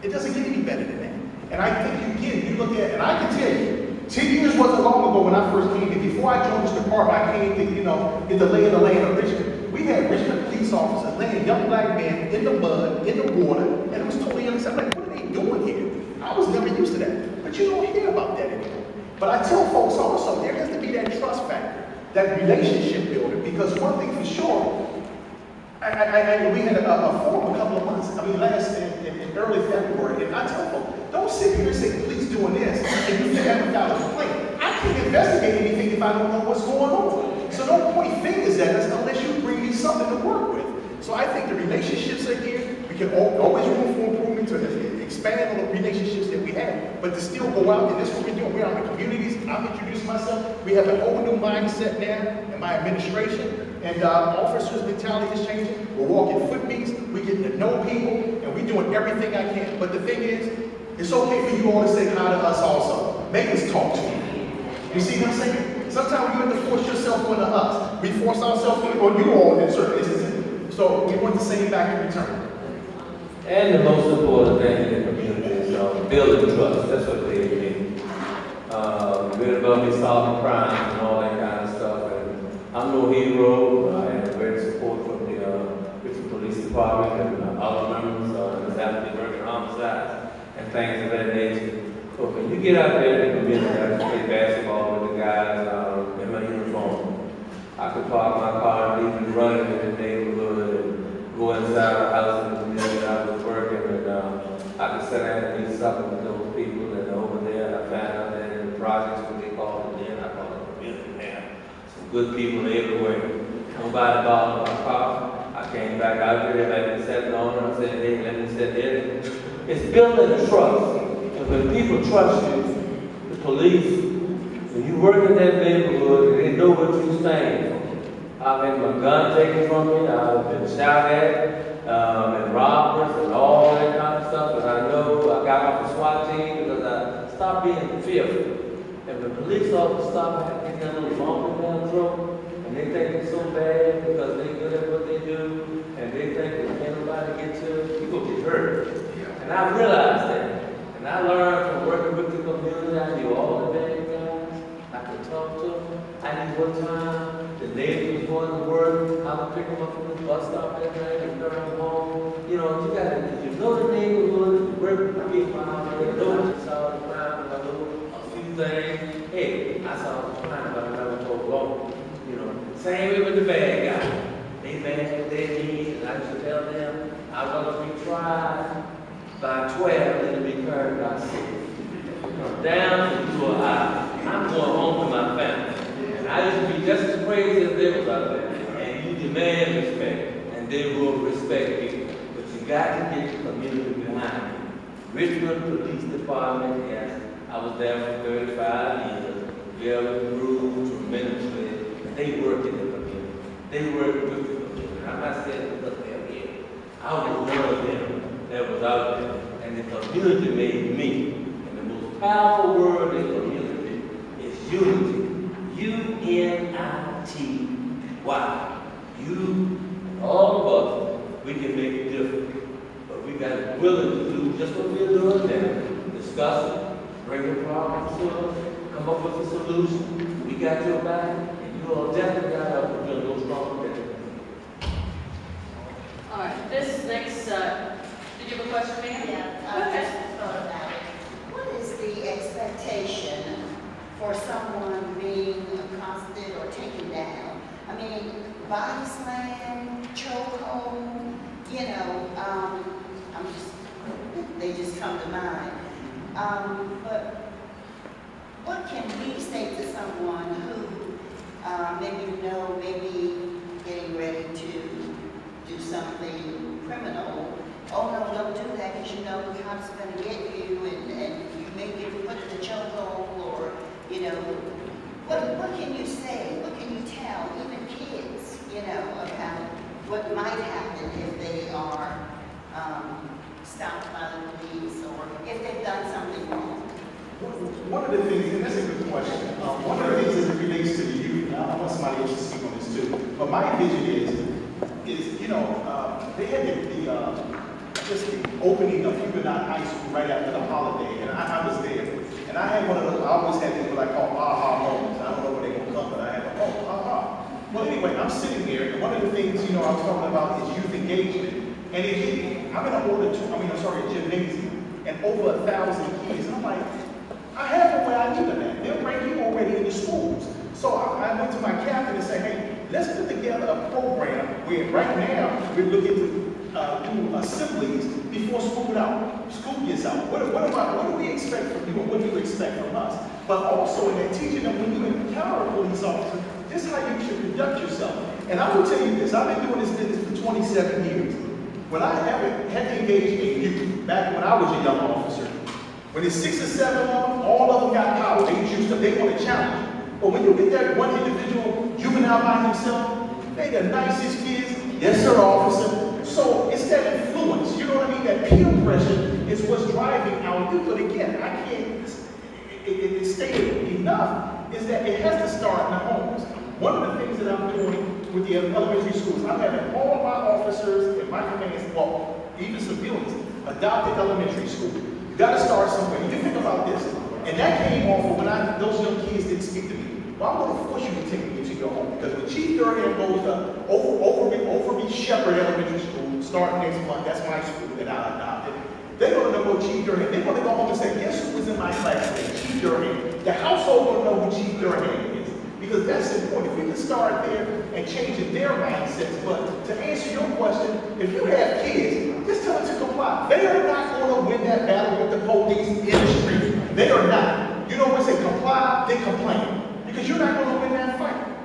It doesn't get any better than that. And I think, again, you look at, and I can tell you, ten years wasn't long ago when I first came in. Before I joined this department, I came to, you know, get the lay of the land of Richmond. We had Richmond police officers laying young black men in the mud, in the water, and it was totally unacceptable. Like, what are they doing here? I was never used to that. But you don't hear about that anymore. But I tell folks also, there has to be that trust factor, that relationship building, because one thing for sure, I, I, I, we had a, a forum a couple of months, I mean, last, in, in, in early February, and I tell folks, don't sit here and say, police doing this, and you haven't got a complaint. I can't investigate anything if I don't know what's going on. So don't point fingers at us unless you bring me something to work with. So I think the relationships are here. We can always room for improvement to expand on the relationships that we have, but to still go out, and that's what we're doing. We're out in the communities. I've introduced myself. We have an whole new mindset now in my administration. And uh, officers' mentality is changing. We're walking footbeats. We're getting to know people, and we're doing everything I can. But the thing is, it's okay for you all to say hi to us also. Make us talk to you. You see what I'm saying? Sometimes you have to force yourself onto us. We force ourselves on you all in certain instances. So we want the same back in return. And the most important thing in the community is um, building trust. That's what they mean. Um, we're about to solve crimes and all that kind of stuff. And I'm no hero. I have great support from the uh, Richmond Police Department and all the members of the South Side homicides. And things of that nature. So when you get out there and you have to play basketball with the guys um, in my uniform, I could park my car and even run in the neighborhood and go inside the house in the community I was working, and um, I could sit down and eat supper with those people. And over there, I found out that in the projects, what they call it then, I call it community now. Some good people everywhere. Nobody bothered my car. I came back out there, let me set it on, I said, hey, let me sit there. It's building trust. And when people trust you, the police, when you work in that neighborhood, they know what you stand for. I've had my gun taken from me, I've been shot at, um, and robbers, and all that kind of stuff. But I know I got off the SWAT team because I stopped being fearful. And when police officers stop having that little bump down the throat, and they think it's so bad because they're good at what they do, and they think that can't nobody get to it, people get hurt. And I realized that. And I learned from working with the community. I knew all the bad guys. I could talk to them. I knew what time the lady was going to work. I would pick them up from the bus stop that night and turn them home. You know, you got to, you know the neighborhood, you work with people out there, you know what you saw the crime, I know a few things. Hey, I saw the crime, but I never told long. You know, same way with the bad guys. They mad, they mean, and I used to tell them, I want to be tried. By twelve, it'll be carried by six. Down to an hour, I'm going home to my family. And I used to be just as crazy as they was out there. And you demand respect. they will respect you. But you got to get the community behind you. Richmond Police Department, yes, I was there for thirty-five years. They grew tremendously. They work in the community. They work with the community. I'm not saying because they're here. I was one of them that was out there. And the community made me. And the most powerful word in community is unity. U N I T Y. You, all of us, we can make a difference. But we got to be willing to do just what we're doing now. Discuss it, bring the problem to us, come up with a solution. We got your back, and you all definitely got to help build those strong things. All right, this next, uh, did you have a question, ma'am? Yeah, I just thought about it. What is the expectation for someone being accosted or taken down? I mean, body slam, chokehold, you know, um, I'm just, they just come to mind. Um, but what can we say to someone who uh, maybe, you know, maybe getting ready to do something criminal? Oh no, don't do that because you know the cops are going to get you and, and you may get put in the chokehold. You know, what, what can you say, what can you tell even kids, you know, about what might happen if they are um, stopped by the police or if they've done something wrong? One of the things, and that's a good question, um, one of the things as it relates to the youth, I want somebody else to speak on this too, but my vision is, is you know, uh, they had the, the uh, just the opening of Huguenot High School right after the holiday, and I, I was there. And I had one of those, I always had these what I call aha moments. I don't know where they're gonna come, but I had a oh, aha. Well anyway, I'm sitting there and one of the things you know I'm talking about is youth engagement. And it hit me. I'm in an older I mean I'm sorry, a gymnasium and over a thousand kids. And I'm like, I have a way I do that. They're ranking already in the schools. So I, I went to my captain and said, hey, let's put together a program where right now we're looking to Uh, do assemblies before school out, school gets out. What, what, am I, what do we expect from you? What do you expect from us? But also in that teaching that when you encounter a police officer, this is how you should conduct yourself. And I will tell you this, I've been doing this business for twenty-seven years. When I haven't had to engage a youth, back when I was a young officer, when it's six or seven of them, all of them got power. They used to, they want to challenge. But when you get that one individual juvenile by himself, they the nicest kids. Yes, sir, officer. So it's that influence, you know what I mean? That peer pressure is what's driving our youth. But again, I can't, it, it, it's stated enough, is that it has to start in the homes. One of the things that I'm doing with the elementary schools, I'm having all my officers and my commands, well, even civilians, adopt the elementary school. You gotta start somewhere. You think about this, and that came off of when I, those young kids didn't speak to me. Well, I'm gonna force you to take me to your home, because when Chief Durham goes to Over, Overby, Overby Shepherd Elementary School, starting next month, that's my school that I adopted, they're gonna know Chief Durham. They're gonna go home and say, guess who was in my class? Chief Durham. The household gonna know who Chief Durham is, because that's important. If we can start there and changing their mindsets, but to answer your question, if you have kids, just tell them to comply. They are not gonna win that battle with the police in the street. They are not. You know when they comply, they complain. Because you're not going to win that fight.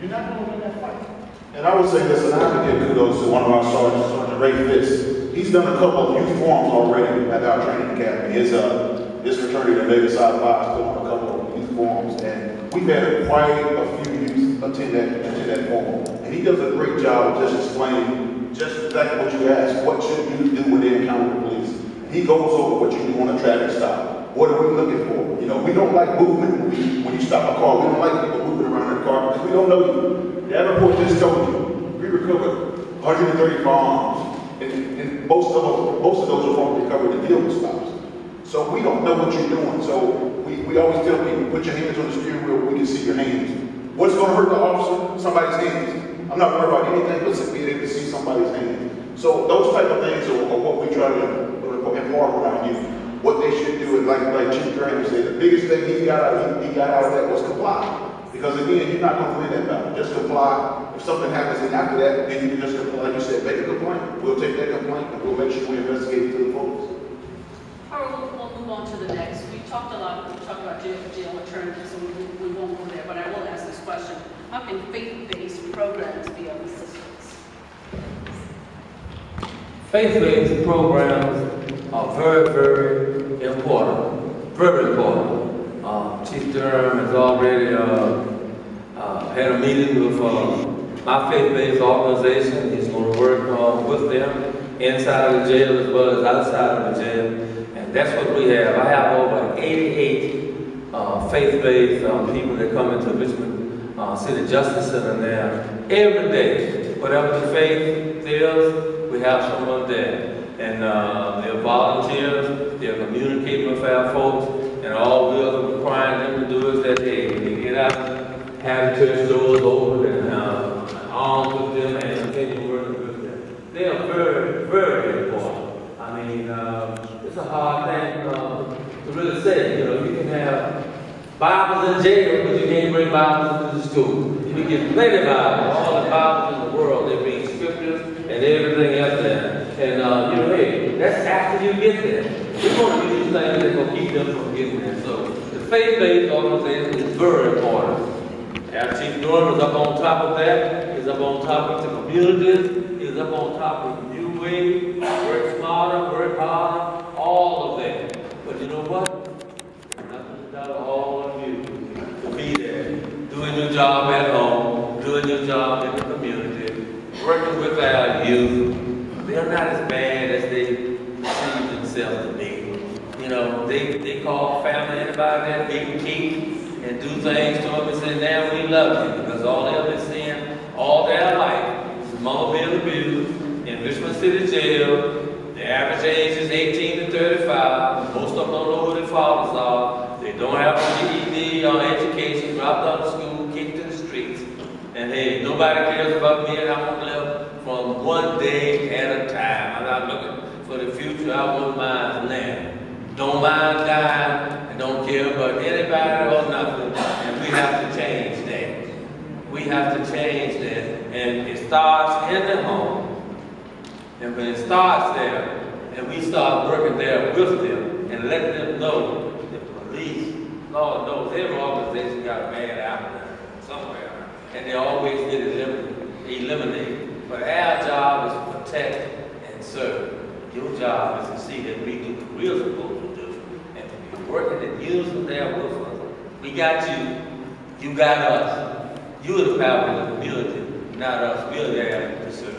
You're not going to win that fight. And I would say this, and I have to give kudos to one of our sergeants, Sergeant Ray Fitz. He's done a couple of youth forums already at our training academy. His, uh, his fraternity, the Vega Psi Phi, put on a couple of youth forums, and we've had quite a few youth attend that, attend that forum. And he does a great job of just explaining just exactly what you asked. What should you do when they encounter the police? And he goes over what you do on a traffic stop. What are we looking for? You know, we don't like movement when you, when you stop a car. We don't like people moving around in a car because we don't know you. Davenport just told you, we recovered one hundred thirty bombs, and, and most, of them, most of those are from recovered in vehicle stops. So we don't know what you're doing. So we, we always tell people, put your hands on the steering wheel, we can see your hands. What's gonna hurt the officer? Somebody's hands. I'm not worried about anything, but being able to see somebody's hands. So those type of things are, are what we try to impart around you. What they should do, and like, like Chief Durham said, the biggest thing he got out of, he got out of that was comply. Because again, you're not gonna win that battle. Just comply. If something happens and after that, then you can just comply. Like you said, make a complaint. We'll take that complaint and we'll make sure we investigate it to the fullest. All right, we'll, we'll move on to the next. We talked a lot, we talked about jail, jail alternatives, and we, we won't go there, but I will ask this question. How can faith-based programs be of assistance? Faith-based programs are very, very important, very important. Uh, Chief Durham has already uh, uh, had a meeting with uh, my faith-based organization. He's going to work uh, with them inside of the jail as well as outside of the jail. And that's what we have. I have over eighty-eight uh, faith-based uh, people that come into Richmond uh, City Justice Center now every day. Whatever the faith is, we have someone there. And uh, they're volunteers, they're communicating with our folks, and all we're requiring them to do is that they, they get out, have church doors open, and uh, armed with them, and continue working with them. They are very, very important. I mean, uh, it's a hard thing uh, to really say. You know, you can have Bibles in jail, but you can't bring Bibles to the school. We get plenty of Bibles, all the Bibles in the world. They read scriptures and everything else there. And uh, you know, hey, that's after you get there. We're going to do these things that will keep them from getting there. So the faith-based organization is very important. Our Chief Durham is up on top of that. He's up on top of the communities. He's up on top of the new way. Work smarter, work harder, all of that. But you know what? Nothing's done all of you to be there. Doing your job at home, doing your job in the community, working with our youth. They're not as bad as they perceive themselves to be. You know, they, they call family, anybody that they can keep, and do things to them and say, now we love you, because all they've been seeing all their life is mama being abused in Richmond City Jail. The average age is eighteen to thirty-five. Most of them don't know who their fathers are. They don't have a G E D or education, dropped out of school, kicked in the streets. And hey, nobody cares about me, and I want to live from one day at a time. I'm not looking for the future. I want mine now. Don't mind dying and don't care about anybody or nothing. And we have to change that. We have to change that. And it starts in the home. And when it starts there, and we start working there with them and letting them know the police, Lord knows, every organization got a bad apple somewhere, and they always get eliminated. But our job is to protect and serve. Your job is to see that we do what we're supposed to do. And when you're working and using their with us, we got you, you got us. You're the power of the community, not us. We're there to serve.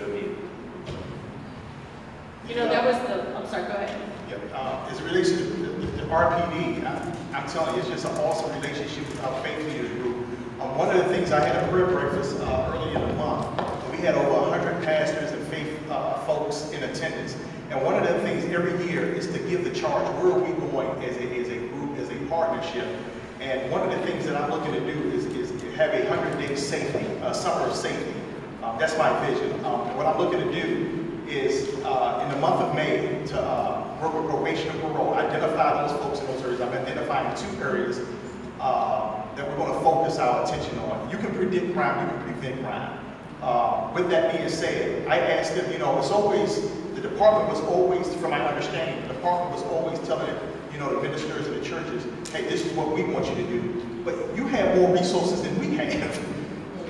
You know, that was the, I'm sorry, go ahead. Yeah, uh, as it relates to the, the, the R P D, I, I'm telling you, it's just an awesome relationship with our faith leaders group. Um, one of the things, I had a prayer breakfast uh, earlier in the month, and we had over one hundred pastors and faith uh, folks in attendance. And one of the things every year is to give the charge. Where are we going as a, as a group, as a partnership? And one of the things that I'm looking to do is, is have a one hundred day safety, uh, summer of safety. Um, that's my vision. Um, what I'm looking to do is uh, in the month of May to uh, work with probation and parole, identify those folks in those areas. I'm identifying two areas uh, that we're going to focus our attention on. You can predict crime, you can prevent crime. Uh, with that being said, I asked them, you know, it's always, the department was always, from my understanding, the department was always telling, you know, the ministers and the churches, hey, this is what we want you to do. But you have more resources than we have.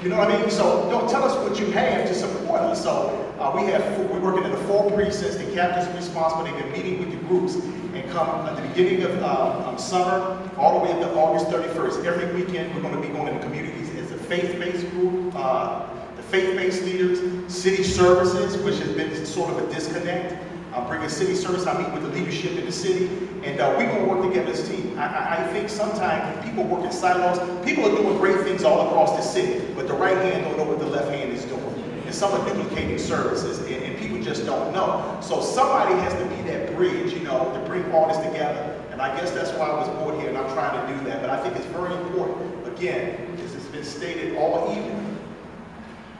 You know what I mean? So don't tell us what you have to support us. So uh, we have, we're working in the four precincts, the captain's responsible. They've been meeting with the groups and come at the beginning of uh, um, summer all the way up to August thirty-first. Every weekend we're going to be going in the communities as a faith-based group, uh, the faith-based leaders, city services, which has been sort of a disconnect. I'm bringing city service, I meet with the leadership in the city, and uh, we're going to work together as a team. I, I, I think sometimes people work in silos. People are doing great things all across the city, but the right hand don't know what the left hand is doing. And some are duplicating services, and, and people just don't know. So somebody has to be that bridge, you know, to bring all this together. And I guess that's why I was born here, and I'm trying to do that. But I think it's very important, again, as it's been stated all evening,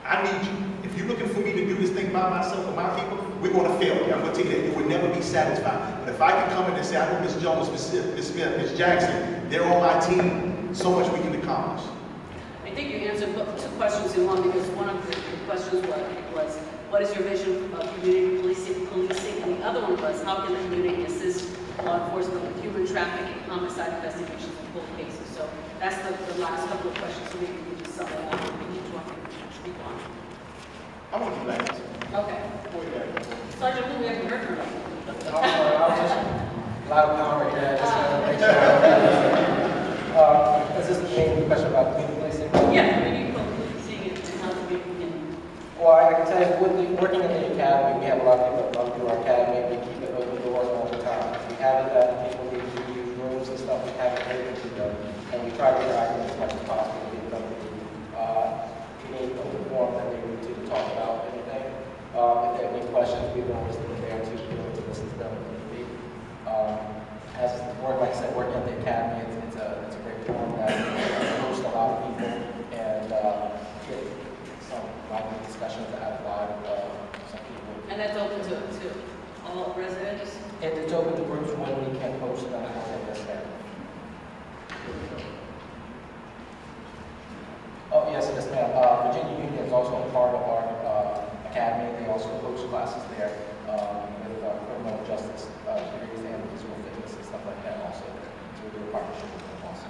I need you. If you're looking for me to do this thing by myself and my people, we're going to fail you. I'm going to tell you that. You would never be satisfied. But if I can come in and say, I know Miz Jones, Miz Smith, Miz Jackson, they're on my team, so much we can accomplish. I think you answered two questions in one, because one of the questions was, was what is your vision of community policing, policing? And the other one was, how can the community assist law enforcement with human trafficking, homicide investigations, and cold cases? So that's the, the last couple of questions. So maybe we can just sum it up. I want to do that. Okay. Sergeant Moore, we haven't heard from you. Oh, I was just loud and loud right now. I just kind of make sure. uh, is this the main question about community policing? Yeah, community policing and how we can. Well, I can tell you, with the, working in the academy, we have a lot of people that come through our academy, and we keep it open doors all the time. We have it that people need to use rooms and stuff. We have it open to them, and we try to interact with as much as possible. That we need to talk about anything. Um, if they have any questions, we've always been there to be able to listen to them if need be. Um, as work, like I said, working at the academy, it's, it's, a, it's a great forum that hosts a lot of people and uh, get some lively discussions that have a lot of uh, some people. And that's open to to all residents. And it's open to groups when we can host them within this family. Oh, yes, yes, ma'am. Uh, Virginia Union is also a part of our uh, academy. They also host classes there um, with uh, criminal justice uh, degrees and physical fitness and stuff like that also. So we do a partnership with them also.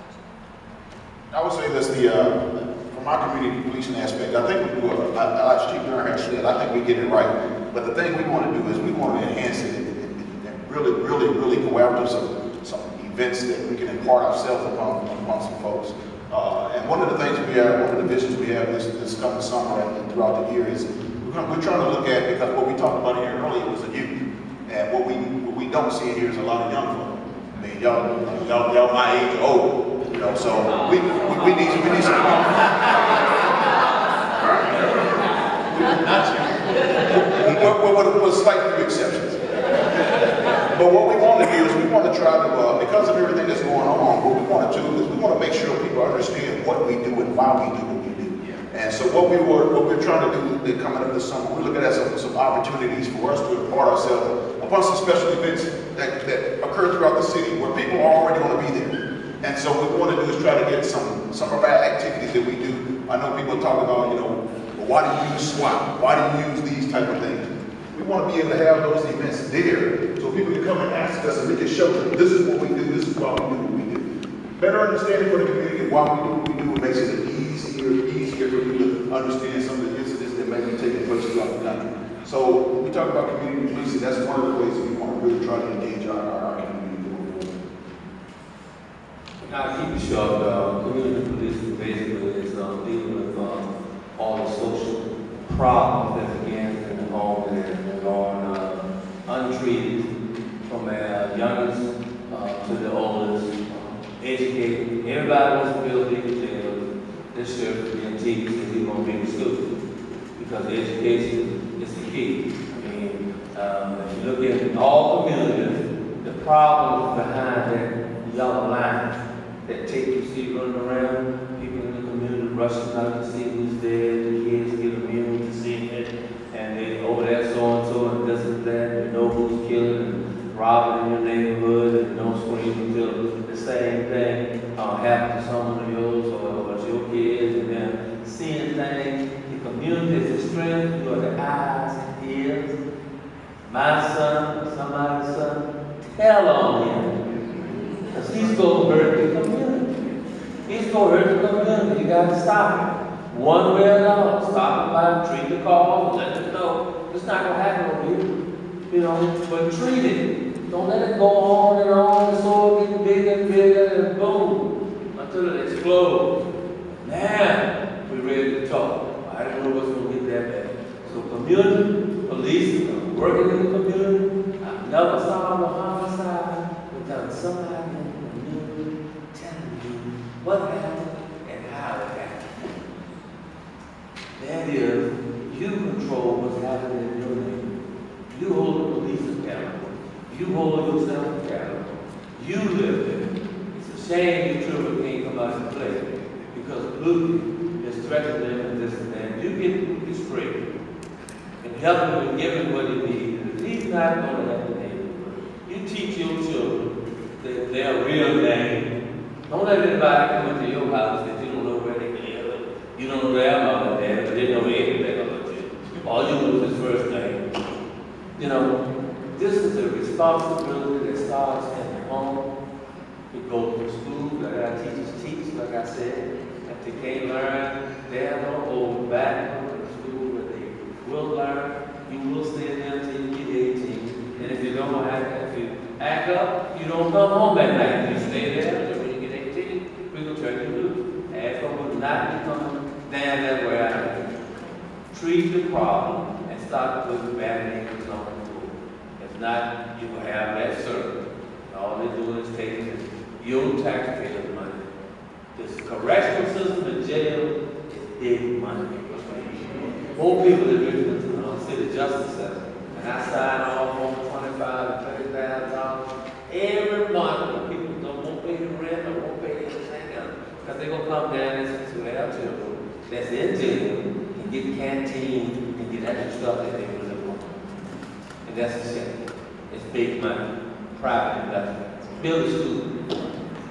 I would say this, the, uh, from our community policing aspect, I think we do, uh, I, I, Chief Durham has said, I think we get it right. But the thing we want to do is we want to enhance it and, and, and really, really, really go after some, some events that we can impart ourselves upon, upon some folks. Uh, and one of the things we have, one of the visions we have this, this coming summer and throughout the year is we're, gonna, we're trying to look at, because what we talked about here earlier was the youth. And what we what we don't see here is a lot of young folk. I mean, y'all y'all y'all my age are old, you know. So we we, we need we need some. Not you. With with slight few exceptions. But what we want to do is we want to try to, uh, because of everything that's going on, what we want to do is we want to make sure people understand what we do and why we do what we do. Yeah. And so what we were, what we're trying to do coming up this summer, we're looking at some, some opportunities for us to impart ourselves upon some special events that, that occur throughout the city where people are already going to be there. And so what we want to do is try to get some, some of our activities that we do. I know people talk about, you know, well, why do you use SWAT? Why do you use these type of things? We want to be able to have those events there so people can come and ask us and we can show them this is what we do, this is why we do what we do. Better understanding for the community why we do what we do makes it easier, easier for people to understand some of the incidents that may be taking place throughout the country. So when we talk about community policing, that's one of the ways we want to really try to engage our, our community going forward. Now to keep it short, uh, community policing basically is uh, dealing with um, all the social problems that begin in the home and on uh, untreated from the youngest uh, to the oldest, educated. Everybody wants to build big jails. This sheriff and teachers is even going to be school because education is the key. I mean, um, if you look at all communities, the problems behind that yellow line that take you see running around, people in the community rushing out to see who's there, the kids get immune to seeing it, and they over there so and so and this and that, and know who's killing and robbing in your neighborhood, and don't scream until the same thing uh, happens to someone of yours or, or your kids, and then seeing things. The community is the strength. You are the eyes and ears. My son, somebody's son, tell on him, because he's going to hurt the community. He's going to hurt the community. You got to stop him. One way or another, stop by, treat the call, let them know. It's not going to happen over here, you know, but treat it. Don't let it go on and on, and so getting bigger and bigger, and boom, until it explodes. Now, we're ready to talk. I don't know what's going to get that bad. So community, police, working in the community, I've never saw a homicide without somebody in the community telling you what happened and how it happened. That is, you control what's happening in your neighborhood. You hold the police accountable. You hold yourself accountable. You live there. It's a shame you children can't come out and play because Blue is threatening them and this and that. You get Blue straight and help them and give him what he needs. He's not going to have the neighborhood. You teach your children that they're real name. Don't let anybody come into your house that you don't know where they live. You don't know their mom and dad. They know anything about you. All you do is his first name. You know, this is a responsibility that starts at home. We go to school, like our teachers teach, like I said. If they can't learn, they don't go back to school, but they will learn. You will stay there until you get there. don't act, if you act up, you don't come home at night. You stay there until when you get eighteen, we go turn you loose. Ask them would not be coming down that way out here. Treat the problem and stop putting bad names on the board. If not, you will have that service. All they're doing is taking your taxpayers' money. This correctional system in jail is big money. More people in Richmond on the City Justice Center. And I sign off on twenty-five thousand and thirty thousand dollars every month. People don't won't pay the rent or won't pay anything else. Because they're gonna come down and listen to their children that's in jail and get the canteen and get extra stuff that they really want. And that's a shame. It's big money. Private investment. Build a school.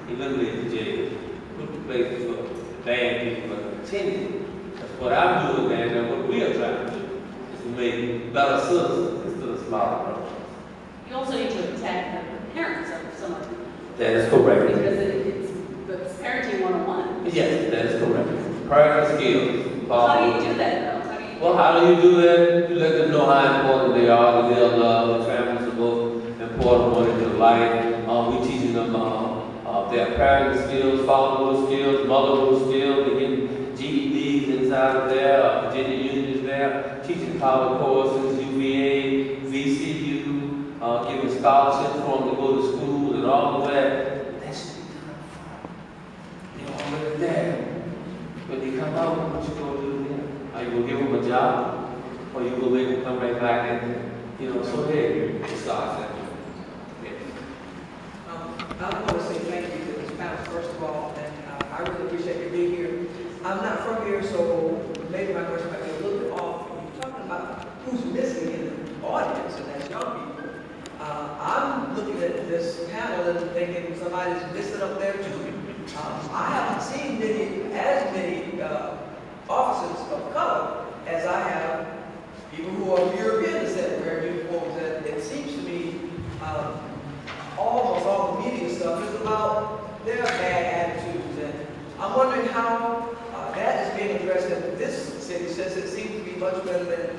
Eliminate the jail. Put the places for bad people to continue. What I'm doing there and what we are trying to do is to make better citizens instead of smaller problems. You also need to attack the parents of some of them. That is correct. Because it, it's the parenting one oh one. Yes, that is correct. Parent skills. How do you do that, though? How do you well, how do you do that? You let them know how important they are, that they're loved, their families are both important one in their life. Um, we teaching them um, uh, their parenting skills, fatherhood skills, motherhood skills, they get G E Ds inside of there, Virginia Union is there, teaching power courses, U V A, V C U, uh, giving scholarships for them to go to school and all of that. That should be done up front. They're already there. When they come out, what you going to do then? Are you going to give them a job? Or are you going to make them come right back and, you know, so there it starts at home. Yes. Um, I want to say thank you to this panel, first of all, and uh, I really appreciate you being here. I'm not from here, so maybe my question might be a little bit off. You're talking about who's missing in the audience, and that's young people. Uh, I'm looking at this panel and thinking somebody's missing up there too. Uh, I haven't seen many, as many uh, officers of color as I have people who are European descent wearing uniforms. And it seems to me uh, almost all the media stuff is about their bad attitudes, and I'm wondering how that is being addressed in this city, since it seems to be much better than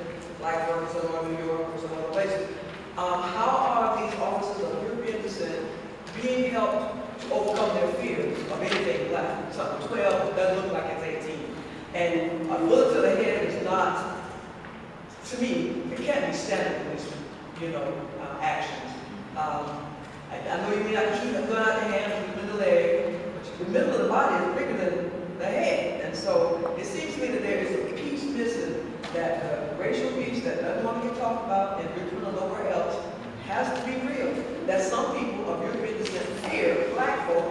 like Ferguson or New York or some other places. Um, how are these officers of European descent being helped to overcome their fears of anything black? Something twelve doesn't look like it's eighteen. And a bullet to the head is not, to me, it can't be standard in these, you know, uh, actions. Um, I, I know you may not shoot a gun out the hand from the middle leg, but the middle of the body is bigger than the head. And so it seems to me that there is a piece missing, that uh, racial piece that doesn't want to get talked about in Richmond or nowhere else has to be real. That some people of European descent fear black folk,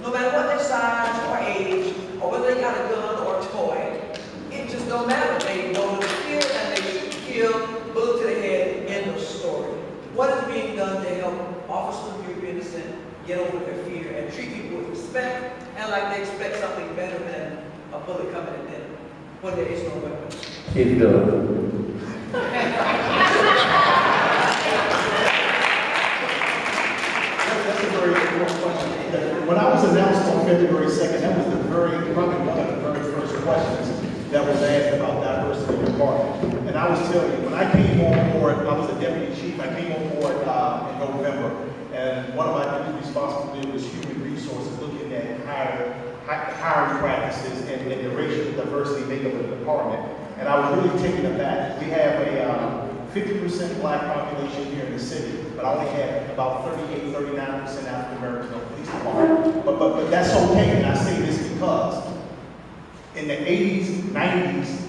no matter what their size or age, or whether they got a gun or a toy, it just don't matter. They know the fear and they should kill, bullet to the head, end of story. What is being done to help officers of European descent get over their fear and treat people with respect? And like they expect something better than a bullet coming at them when there is no weapon. Chief Durham. That's a very important question. When I was announced on February second, that was the very, probably one of the very first questions that was asked about diversity in the department. And I was telling you, when I came on board, I was a deputy chief. I came on board uh, in November. And one of my new responsibilities was human resources, looking at hiring, hiring practices and, and the racial diversity makeup of the department. And I was really taken aback. We have a fifty percent um, black population here in the city, but I only had about thirty-eight, thirty-nine percent African Americans on the police department. But, but, but that's okay, and I say this because in the eighties, nineties,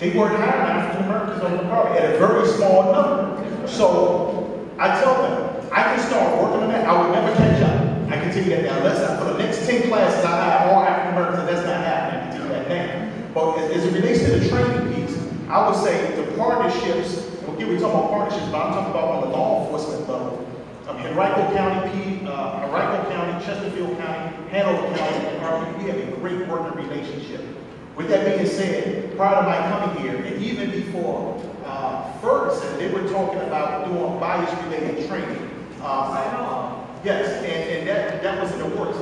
they weren't hiring African Americans on the department at a very small number. So I tell them, I can start working on that. I would never catch up. I can tell you that now. Unless I, for the next ten classes, I have more African Americans, and that's not happening. I can tell you that now. But as, as it relates to the training piece, I would say the partnerships, we'll give, we're talking about partnerships, but I'm talking about on the law enforcement level. I mean, Henrico County, uh, Henrico County, Chesterfield County, Hanover County, and R P, we have a great working relationship. With that being said, prior to my coming here, and even before uh, Ferguson, they were talking about doing bias-related training. Um, yes, and, and that, that was in the works.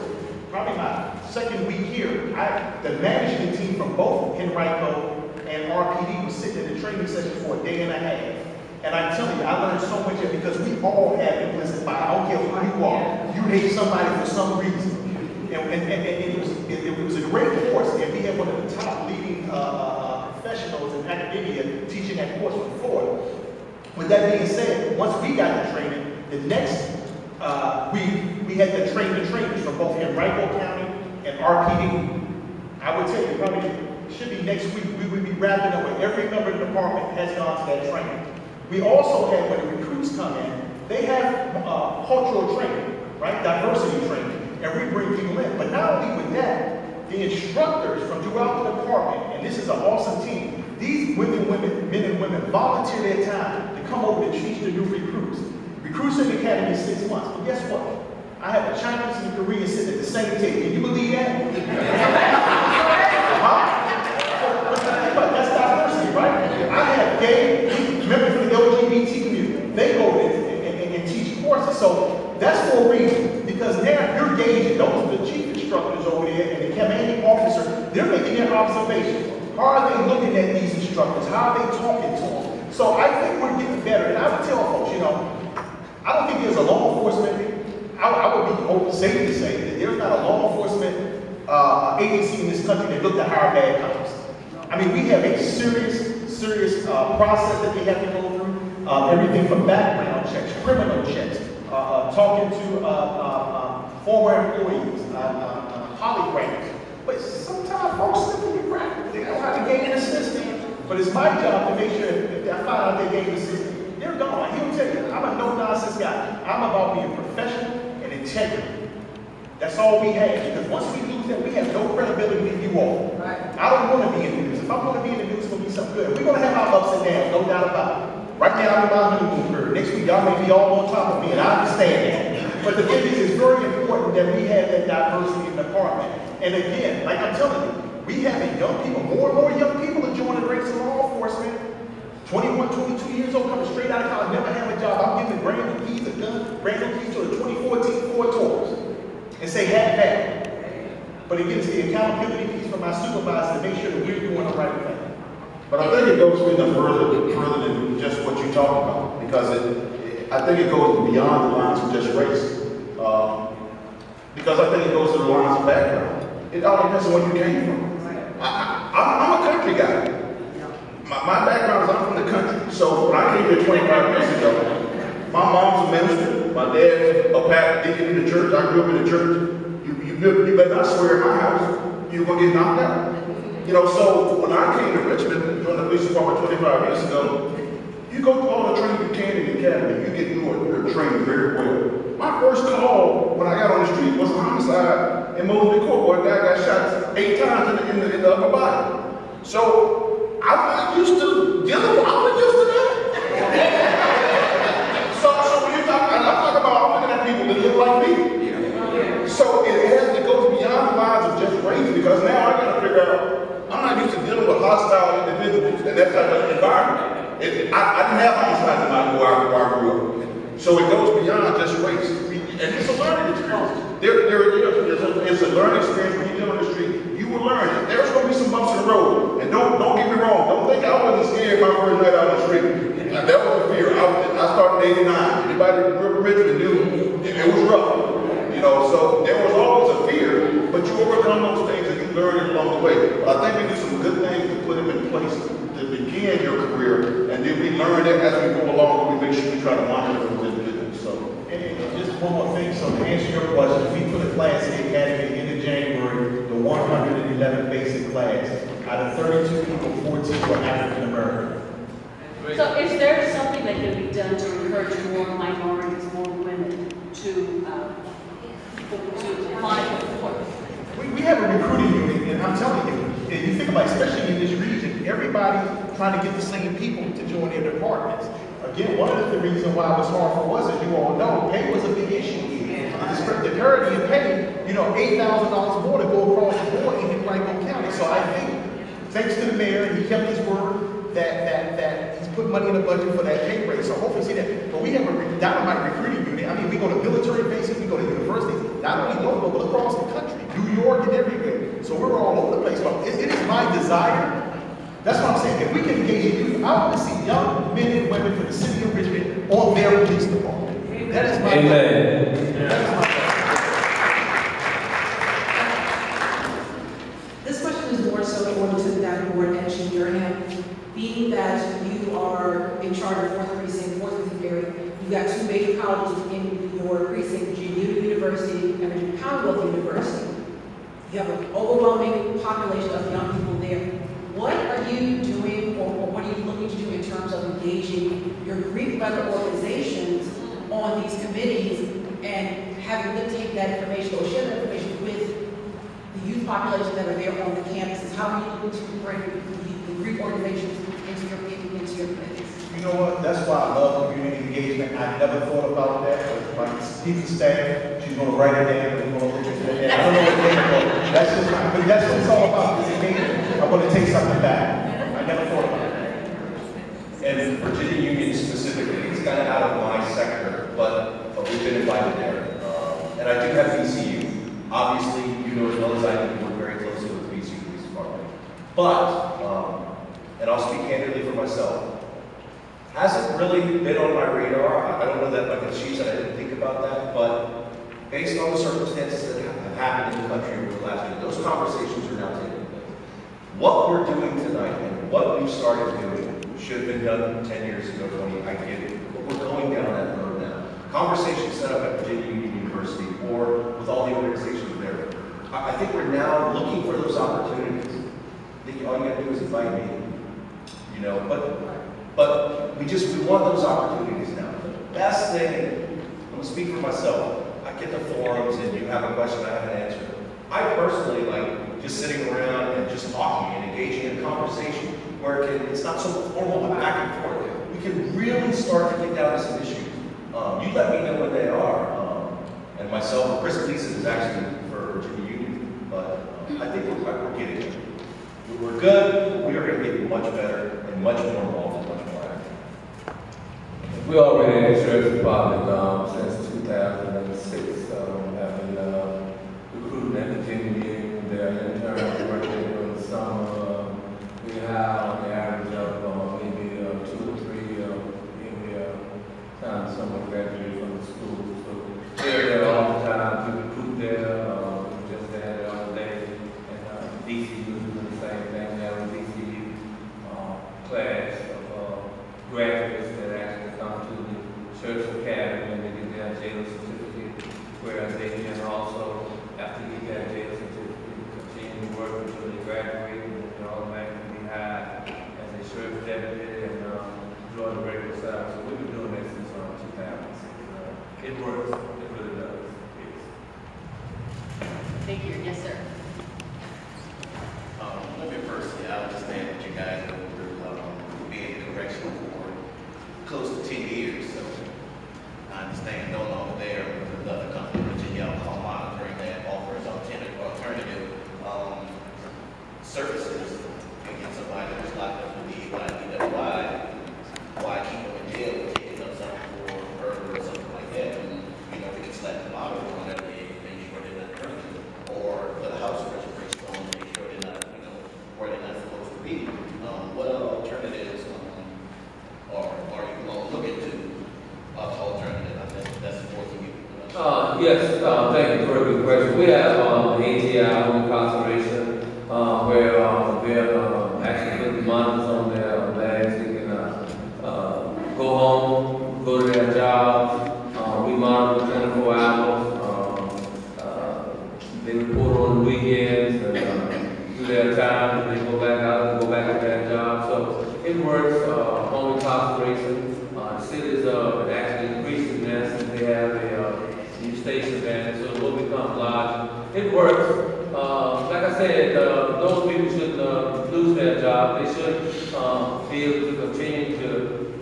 Probably my second week here, I, the management team from both Henrico and R P D was sitting in the training session for a day and a half. And I tell you, I learned so much here because we all have implicit bias. I don't care who you are. You hate somebody for some reason. And, and, and, and it, was, it, it was a great course. And we had one of the top leading uh, professionals in academia teaching that course before. With that being said, once we got the training, the next uh, week, we had to train the trainers from both Henrico County and R P D. I would tell you, probably should be next week, we would be wrapping up where every member of the department has gone to that training. We also had, when the recruits come in, they have uh, cultural training, right? Diversity training. And we bring people in. But not only with that, the instructors from throughout the department, and this is an awesome team, these women, women, men and women volunteer their time to come over and teach the new recruits. Recruits in the academy is six months. But guess what? I have a Chinese and a Korean sitting at the same table. Can you believe that? Huh? So, that's diversity, right? I have gay members from the L G B T community. They go in and, and, and teach courses. So that's for a reason. Because now you're gauging, those are the chief instructors over there and the commanding officer, they're making their observations. How are they looking at these instructors? How are they talking to them? So I think we're getting better. And I would tell folks, you know, I don't think there's a law enforcement, I, I would be open, safe to say that there's not a law enforcement uh, agency in this country that looked at hire bad cops. I mean, we have a serious, serious uh, process that they have to go through. Uh, everything from background checks, criminal checks, Uh, uh, talking to uh, uh, uh, former employees, uh, uh, polygraphs. But sometimes folks slip in the crack. They don't have to gain an assistant. But it's my job to make sure if I find out they gain an assistant, they're gone. He'll tell you, I'm a no-nonsense guy. I'm about being professional and integrity. That's all we have. Because once we lose that, we have no credibility in you all. Right? I don't want to be in the news. If I want to be in the news, it's going to be something good. We're going to have our ups and downs, no doubt about it. Right now, I'm in my honeymoon period. Next week, y'all may be all on top of me, and I understand that. But the thing is, it's very important that we have that diversity in the department. And again, like I'm telling you, we have young people, more and more young people are joining the ranks of law enforcement. twenty-one, twenty-two years old, coming straight out of college, never have a job. I'm giving brand new keys, a gun, brand new keys to a twenty fourteen Ford Taurus, and say, have that. But it gives the accountability piece for my supervisor to make sure that we're doing the right thing. But I think it goes even further, further than just what you talked about, because it, it, I think it goes beyond the lines of just race, uh, because I think it goes to the lines of background. It all depends on where you came from. I, I, I'm a country guy. My, my background is I'm from the country, so when I came here twenty-five years ago, my mom's a minister, my dad's a pastor, deacon in the church. I grew up in the church. You, you, you better not swear in my house, you're gonna get knocked out. You know, so when I came to Richmond, joined the police department twenty-five years ago, you go through all the training you can in the academy, you get your, your training very well. My first call when I got on the street was a homicide in Mosby Court where a guy got shot eight times in the, in the, in the upper body. So I'm not used to dealing with, I'm not used to that. so, so when you're talking, I'm talking about, I'm looking at people that look like me. So it has to go beyond the lines of just race, because now I got to figure out, I'm not used to dealing with hostile individuals in that type of environment. It, I, I didn't have homicides in my where I grew up. So it goes beyond just race. And it's a learning experience. There, there it is. It's a, it's a learning experience when you deal in the street. You will learn it. There's going to be some bumps in the road. And don't, don't get me wrong. Don't think I wasn't scared my first night out in the street. Now, that was a fear. I, was, I started in eighty-nine. Anybody who grew up in Richmond knew it, it was rough. You know, so there was always a fear, but you overcome those things and you learn it along the way. I think we do some good things to put them in place to begin your career, and then we learn it as we go along, and we make sure we try to monitor them as individuals. So, and just one more thing. So to answer your question, we put a class in the academy in the end of January, the one hundred eleventh basic class. Out of thirty-two people, fourteen were African American. So, is there something that can be done to encourage more minorities, more women to? Um, We, we have a recruiting unit, and I'm telling you, if you think about it, especially in this region, everybody's trying to get the same people to join their departments. Again, one of the reasons why it was hard for us, as you all know, pay was a big issue. The disparity in pay, you know, eight thousand dollars more to go across the board in Henrico County. So I think, thanks to the mayor, he kept his word that, that, that he's put money in the budget for that pay raise. So hopefully see that. But we have a dynamite recruiting unit. I mean, we go to military bases, we go to universities, not only local, but across the country, New York and everywhere. So we're all over the place. But it, it is my desire That's what I'm saying. If we can engage youth, I want to see young men and women for the city of Richmond on their police department. That is my Amen. Goal. Yeah. That is my This question is more so for Lieutenant Davenport and Chief Durham. Being that you are in charge of fourth precinct, fourth precinct area, you've got two major colleges in your precinct, Virginia University and Virginia Commonwealth University. You have an overwhelming population of young people there. What are you doing, or, or what are you looking to do in terms of engaging your Greek letter organizations on these committees and having them take that information or share that information with the youth population that are there on the campuses? How are you looking to bring the, the Greek organizations into your, into your committees? You know what? That's why I love community engagement. I never thought about that. My speaking staff, she's going to write it down and we're going to look at it. I don't know what they know. That's just my, but that's what it's all about. It's engagement. I want to take something back. I never thought about that. And Virginia Union specifically, it's kind of out of my sector, but, but we've been invited there. Um, and I do have V C U. Obviously, you know as well as I do, we work very closely with the V C U Police Department. But, um, and I'll speak candidly for myself, hasn't really been on my radar. I don't know that like a she said, I didn't think about that, but based on the circumstances that have happened in the country over the last year, those conversations are now taking place. What we're doing tonight and what we've started doing should have been done ten years ago, twenty, I get it, but we're going down that road now. Conversations set up at Virginia Union University or with all the organizations there, I think we're now looking for those opportunities. I think all you gotta do is invite me, you know, but But we just, we want those opportunities now. The best thing, I'm gonna speak for myself, I get the forums and you have a question, I have an answer. I personally like just sitting around and just talking and engaging in conversation where it can, it's not so formal but back and forth. We can really start to get down to some issues. Um, you let me know what they are. Um, and myself, Chris Gleason is actually for Virginia Union, but um, I think we're, we're getting it. We're good, we are gonna get much better and much more involved. We already in the Sheriff's Department um, since two thousand six. Um, having uh, recruiting and continuing their interns working during the summer. Uh, we have on the average of uh, maybe uh, two or three uh, maybe, uh, times someone graduated from the school. So they're there all the time to recruit there. Uh, we just had it all day. And uh, V C U doing the same thing. We have a V C U uh, class of uh, graduates. Church Academy and they get their jail certificate, whereas they can also, after they get their jail certificate, continue to work until they graduate and they automatically hired as a sheriff's deputy and um, join the regular side. So we've been doing that since um, two thousand six. Uh, it works, it really does. Yes. Thank you. Yes, sir. Um, let me first say, I understand that you guys are um, being in the correctional for close to ten years. So. I understand no longer there with another company, Virginia Alcohol Monitoring, that offers alternative alternative um, services against somebody that's locked up with the D W I. Why keep them in jail or taking up something for murder or something like that? And you know, we can slap the bottle on that day and make sure they're not drinking, or put a house arrest bracelet on and make sure they're not, you know, where they're not supposed to be. Um, what other alternatives um, are are you going to look into? Uh, yes, uh, thank you for a good question. We have um, A T I on incarceration uh, where um, they're um, actually putting monitors on their bags. They can uh, uh, go home, go to their jobs. Uh, we monitor twenty-four hours. Um, uh, they report on the weekends and uh, do their time and they go back out and go back to their job. So it works uh, on incarceration. Cities are uh, actually increasing this, and they have a uh, new station there, so it will become large. It works. Uh, like I said, uh, those people shouldn't uh, lose their job. They should uh, be able to continue to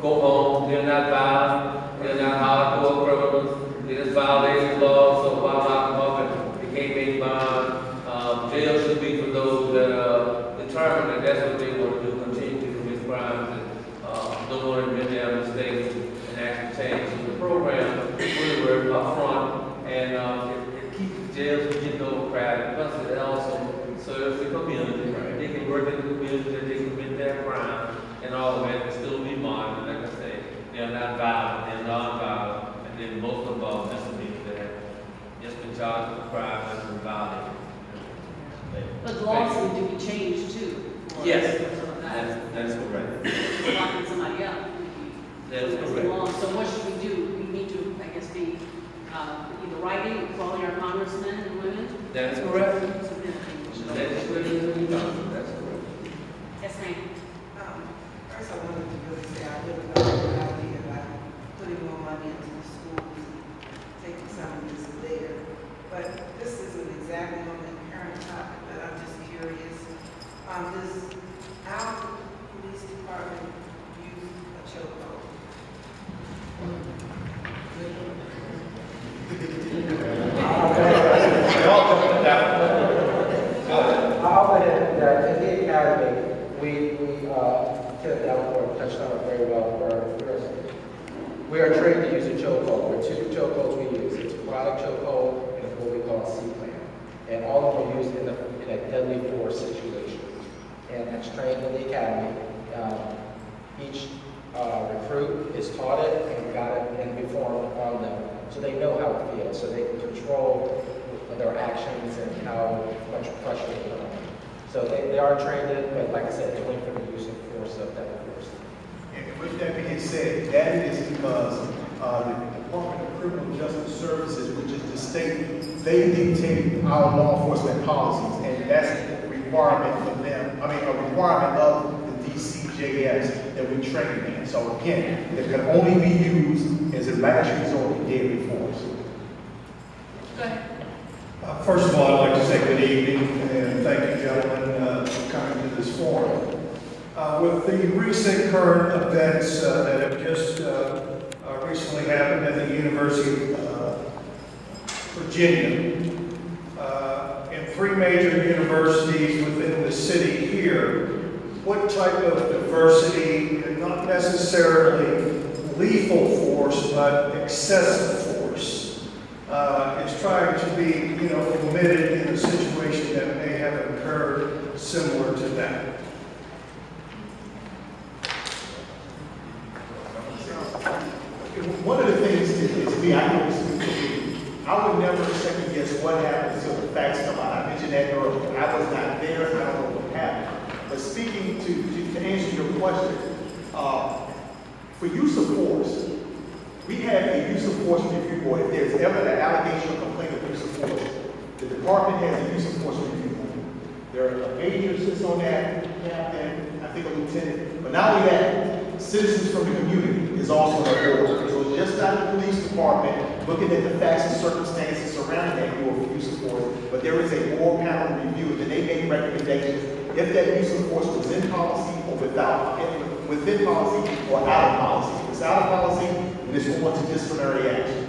go home. They're not violent. They're not hardcore criminals. They just violate the law, so why lock them up? They can't make bond. Uh, jail should be for those that are uh, determined that that's what they want to do, continue to commit crimes. Don't want to admit their mistakes and actually change. So the program really works up front and um, it, it keeps the jails from getting overcrowded. Plus, it also serves the community. Right. They can work in the community, they can commit their and all the way, they still be modern, like I say, they're not violent, they're non-violent, and they're most of all misdemeanors that have just been charged with crime and been violent. But laws need to be changed too. Yes, that. that's, that's correct. Locking somebody up. That is correct. So what should we do? We need to, I guess, be uh, either writing or calling our congressmen and women. That is correct. That is correct. That's correct. Yes, ma'am. Um, first, I wanted to really say I really love the idea about putting more money into the schools and taking some of this there. But this isn't exactly on the current topic, but I'm just curious. Um, does our police department use a chokehold? I'll put it that in the academy, we, we uh, Ted Davenport touched on it very well for our first. We are trained to use a chokehold. There are two chokeholds we use. It's a product chokehold and what we call a C-plan. And all of them are used in, the, in a deadly force situation. And that's trained in the academy. Um, each uh, recruit is taught it and got it and informed on them, so they know how it feels, so they can control their actions and how much pressure they are. So they, they are trained in, but like I said, it's only for the use of force of that force. And with that being said, that is because uh, the Department of Criminal Justice Services, which is the state, they dictate our law enforcement policies, and that's a requirement for them, I mean, a requirement of the D C J S that we train in. So again, it can only be used as a last resort in daily force. Go ahead. Uh, first of all, I'd like to say good evening and thank you, gentlemen, uh, for coming to this forum. Uh, with the recent current events uh, that have just uh, uh, recently happened at the University of uh, Virginia, uh, and three major universities within the city here, what type of diversity, and not necessarily lethal force, but excessive force, uh, is trying to be, you know, omitted in a situation that may have occurred similar to that? One of the things is, is me, I know this, I would never second guess what happened until the facts come out. I mentioned that earlier. I was not there, I don't know what happened. But speaking to, to, to answer your question, uh, for use of force, we have a use of force review board. If there's ever an allegation or complaint of use of force, the department has a use of force review board. There are a major assist on that, captain, I think a lieutenant. But not only that, citizens from the community is also on the board. So just not the police department looking at the facts and circumstances surrounding that board for use of force, but there is a board panel review, and they make recommendations if that use of force was in policy or without, within policy or out of policy. If it's out of policy, then it's going to disciplinary action.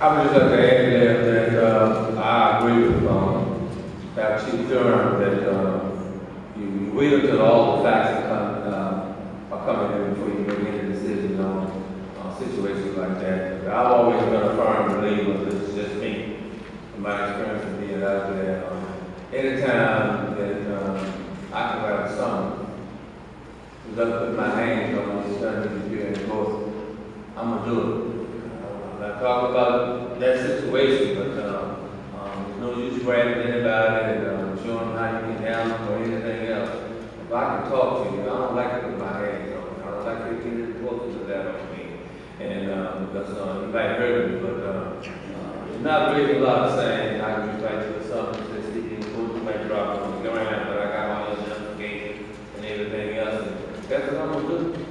I would just like to add that, that uh, I agree with um, that Chief Durham that um, you, you wait until all the facts are coming, uh, are coming in before you make any decision on, on situations like that. But I've always been a firm believer, this is just me, from my experience of being out there. Anytime that um, I can write a song, because I put my hands on this done to do and both, I'm going to do it. I talk about that situation, but um, um, no use grabbing anybody and um, showing them how you can handle or anything else. If I can talk to you, I don't like to put my hands on. I don't like to get any importance of that on me. And um, because uh, you might hurt me, but um, uh, there's not really a lot of saying I can just write to the song. On the ground, but I got all this justification and everything else. And that's what I'm going to do.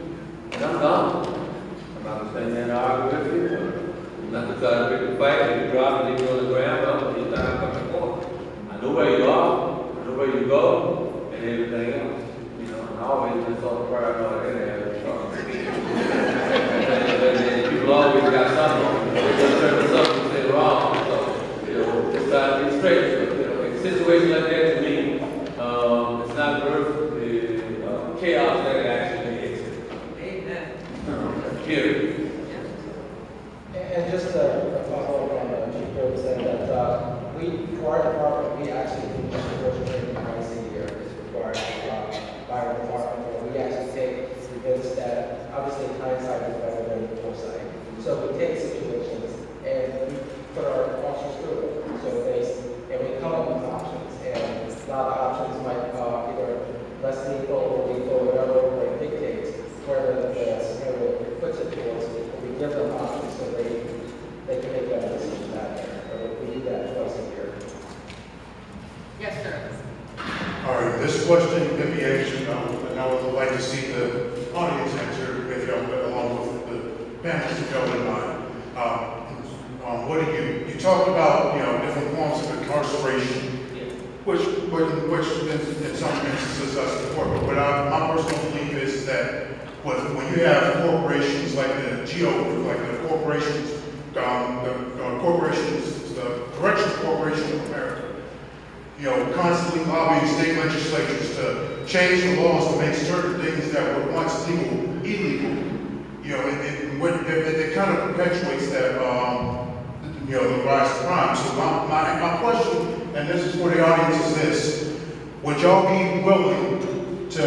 And I'm gone. I'm not going to stand there and argue with people. I'm not going to try to pick a fight. If you drop and leave on the ground, I'm going to start coming forth. I know where you are. I know where you go and everything else. You know, and I always just saw the prior part in there. And people always got something. They just turn something and say wrong. So, you know, just try to be straight. Situation like that to me, um, it's not worth the uh, chaos that it actually is. Amen. Um, period. Yeah. And just to follow up on what Chief Durham said, that uh, we, for our department, we actually do much of the first training twice a year. required uh, by our department. We actually take events that obviously hindsight is better than foresight. So we take situations and we put our officers through it. So they and we come up with options, and a lot of options might uh, either less lethal or lethal, whatever like dictates where the scenario puts it towards. We give them options so they they can make that decision that year. But we do that twice a year. Yes, sir. All right, this question could be answered, um, and I would like to see the audience answer with you, along with the panelists that y'all in mind. Uh, um, what do you, you talked about, you know, different forms of incarceration, yeah. which, which in, in some instances I support, but what I, my personal belief is that with, when you have corporations like the GEO, like the corporations, um, the uh, corporations, the Corrections Corporation of America, you know, constantly lobbying state legislatures to change the laws to make certain things that were once legal illegal. You know, it, it, it, it kind of perpetuates that, um, you know, the rise of crime. So my, my, my question, and this is for the audience, is this: would y'all be willing to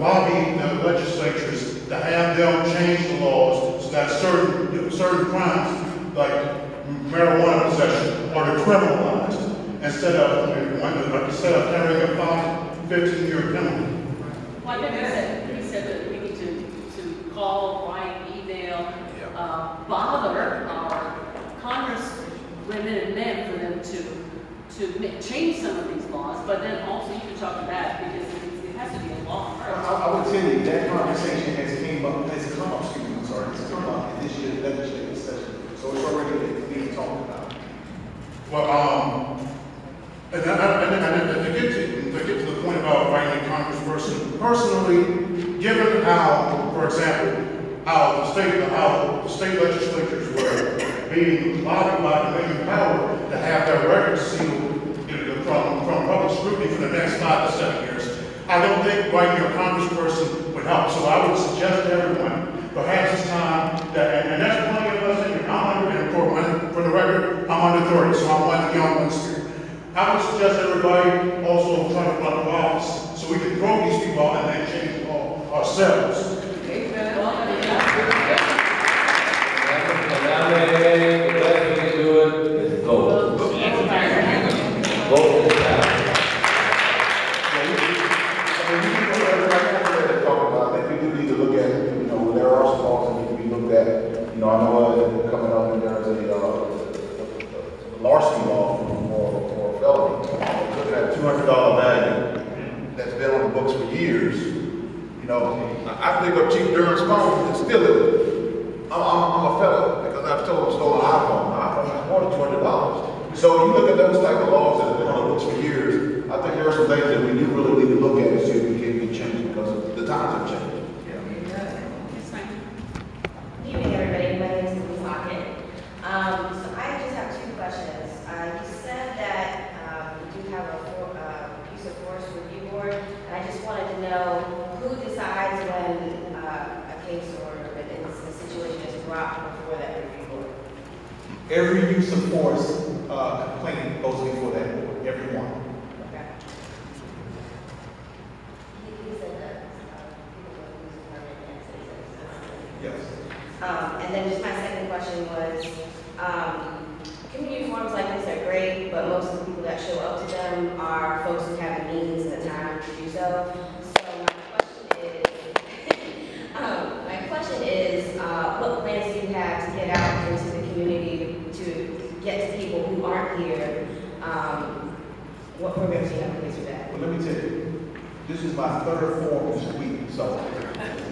lobby the legislatures to have them change the laws so that certain, you know, certain crimes, like marijuana possession, are decriminalized? Instead of, like, instead of carrying a five, fifteen year penalty. Well, I think he said, he said that we need to, to call, write, email, yeah. uh, bother our congresswomen and men for them to, to make, change some of these laws, but then also you can talk about it because it, it has to be a law. Right? I, I would say that that conversation has came up, has come up, excuse me, I'm sorry, it's come up in this year's legislative session. So it's already being talked about. Well, um, And, I, and, and, and to, get to, to get to the point about writing a congressperson, personally, given how, for example, how the state, how the state legislatures were being lobbied by the main power to have their records sealed, you know, from, from public scrutiny for the next five to seven years, I don't think writing a congressperson would help. So I would suggest to everyone, perhaps it's time that, and, and that's plenty of us in here. I'm under, and for, for the record, I'm under thirty, so I'm like the young ones. I would suggest everybody also try to run for office so we can throw these people out and then change the law ourselves. Amen. The best we can do it is vote. Vote is out. I think we do need to look at, you know, there are some laws that need to be looked at. You know, I know uh, coming up and there's a uh, larceny law. two hundred dollar value that's been on the books for years. You know, I think of Chief Durham's phone and steal it. I'm, I'm, I'm a fellow because I've told him stole an iPhone. My iPhone more than two hundred dollars. So you look at those type of laws that have been on the books for years, I think there are some things that we do really need to look at and see if we can be changed because the times have changed. Yeah. That's fine. Good evening, everybody. My name is Lee Lockett. Um, so I just have two questions. Uh, you said that have a uh, use of force review board, and I just wanted to know who decides when uh, a case or a situation is brought before that review board? Every use of force uh, complaint goes before that board, every one. Okay. He, he said that uh, people don't use permanent and citizens. Yes. Um, and then just my second question was, um, community forums like this are great, but most of the people that show up to them are folks who have the means and the time to do so. So my question is, um, my question is, uh, what plans do you have to get out into the community to get to people who aren't here? Um, what programs do you have in place for that? Well, let me tell you, this is my third forum this week, so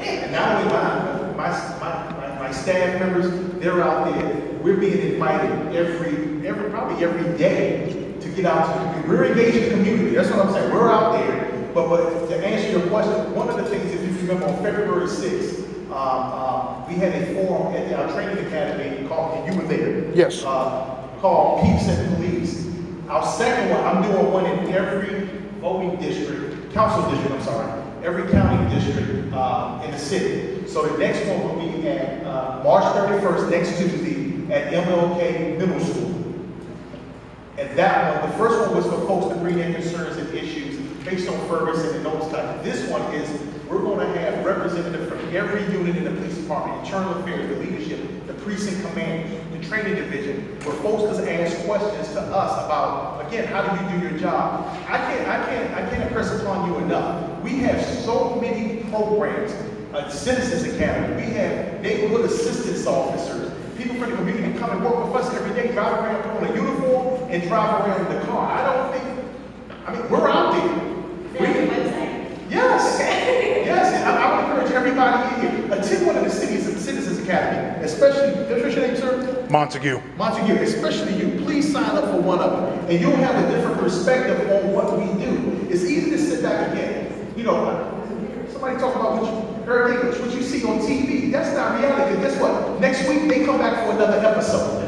and not only mine, my my my, my staff members, they're out there. We're being invited every, every, probably every day to get out to the community. We're engaged in the community, that's what I'm saying, we're out there. But, but to answer your question, one of the things, if you remember on February sixth, um, um, we had a forum at our training academy called, and you were there. Yes. Uh, called Peeps and Police. Our second one, I'm doing one in every voting district, council district, I'm sorry, every county district uh, in the city. So the next one will be at uh, March thirty-first, next Tuesday, at M L K Middle School. And And that one, the first one was for folks to bring their concerns and issues based on Ferguson and those types. This one is, we're going to have representatives from every unit in the police department, internal affairs, the leadership, the precinct command, the training division, where folks can ask questions to us about, again, how do you do your job? I can't, I can't, I can't impress upon you enough. We have so many programs, uh, Citizens Academy, we have neighborhood assistance officers, people from the community come and work with us every day, drive around, put on a uniform, and drive around in the car. I don't think, I mean, we're out there. We, yes, yes, I, I would encourage everybody here, attend one of the cities and Citizens Academy, especially, what's your name, sir? Montague. Montague, especially you, please sign up for one of them, and you'll have a different perspective on what we do. It's easy to sit back again, you know, somebody talk about what you heard English, what you see on T V, that's not reality, because guess what, next week they come back for another episode.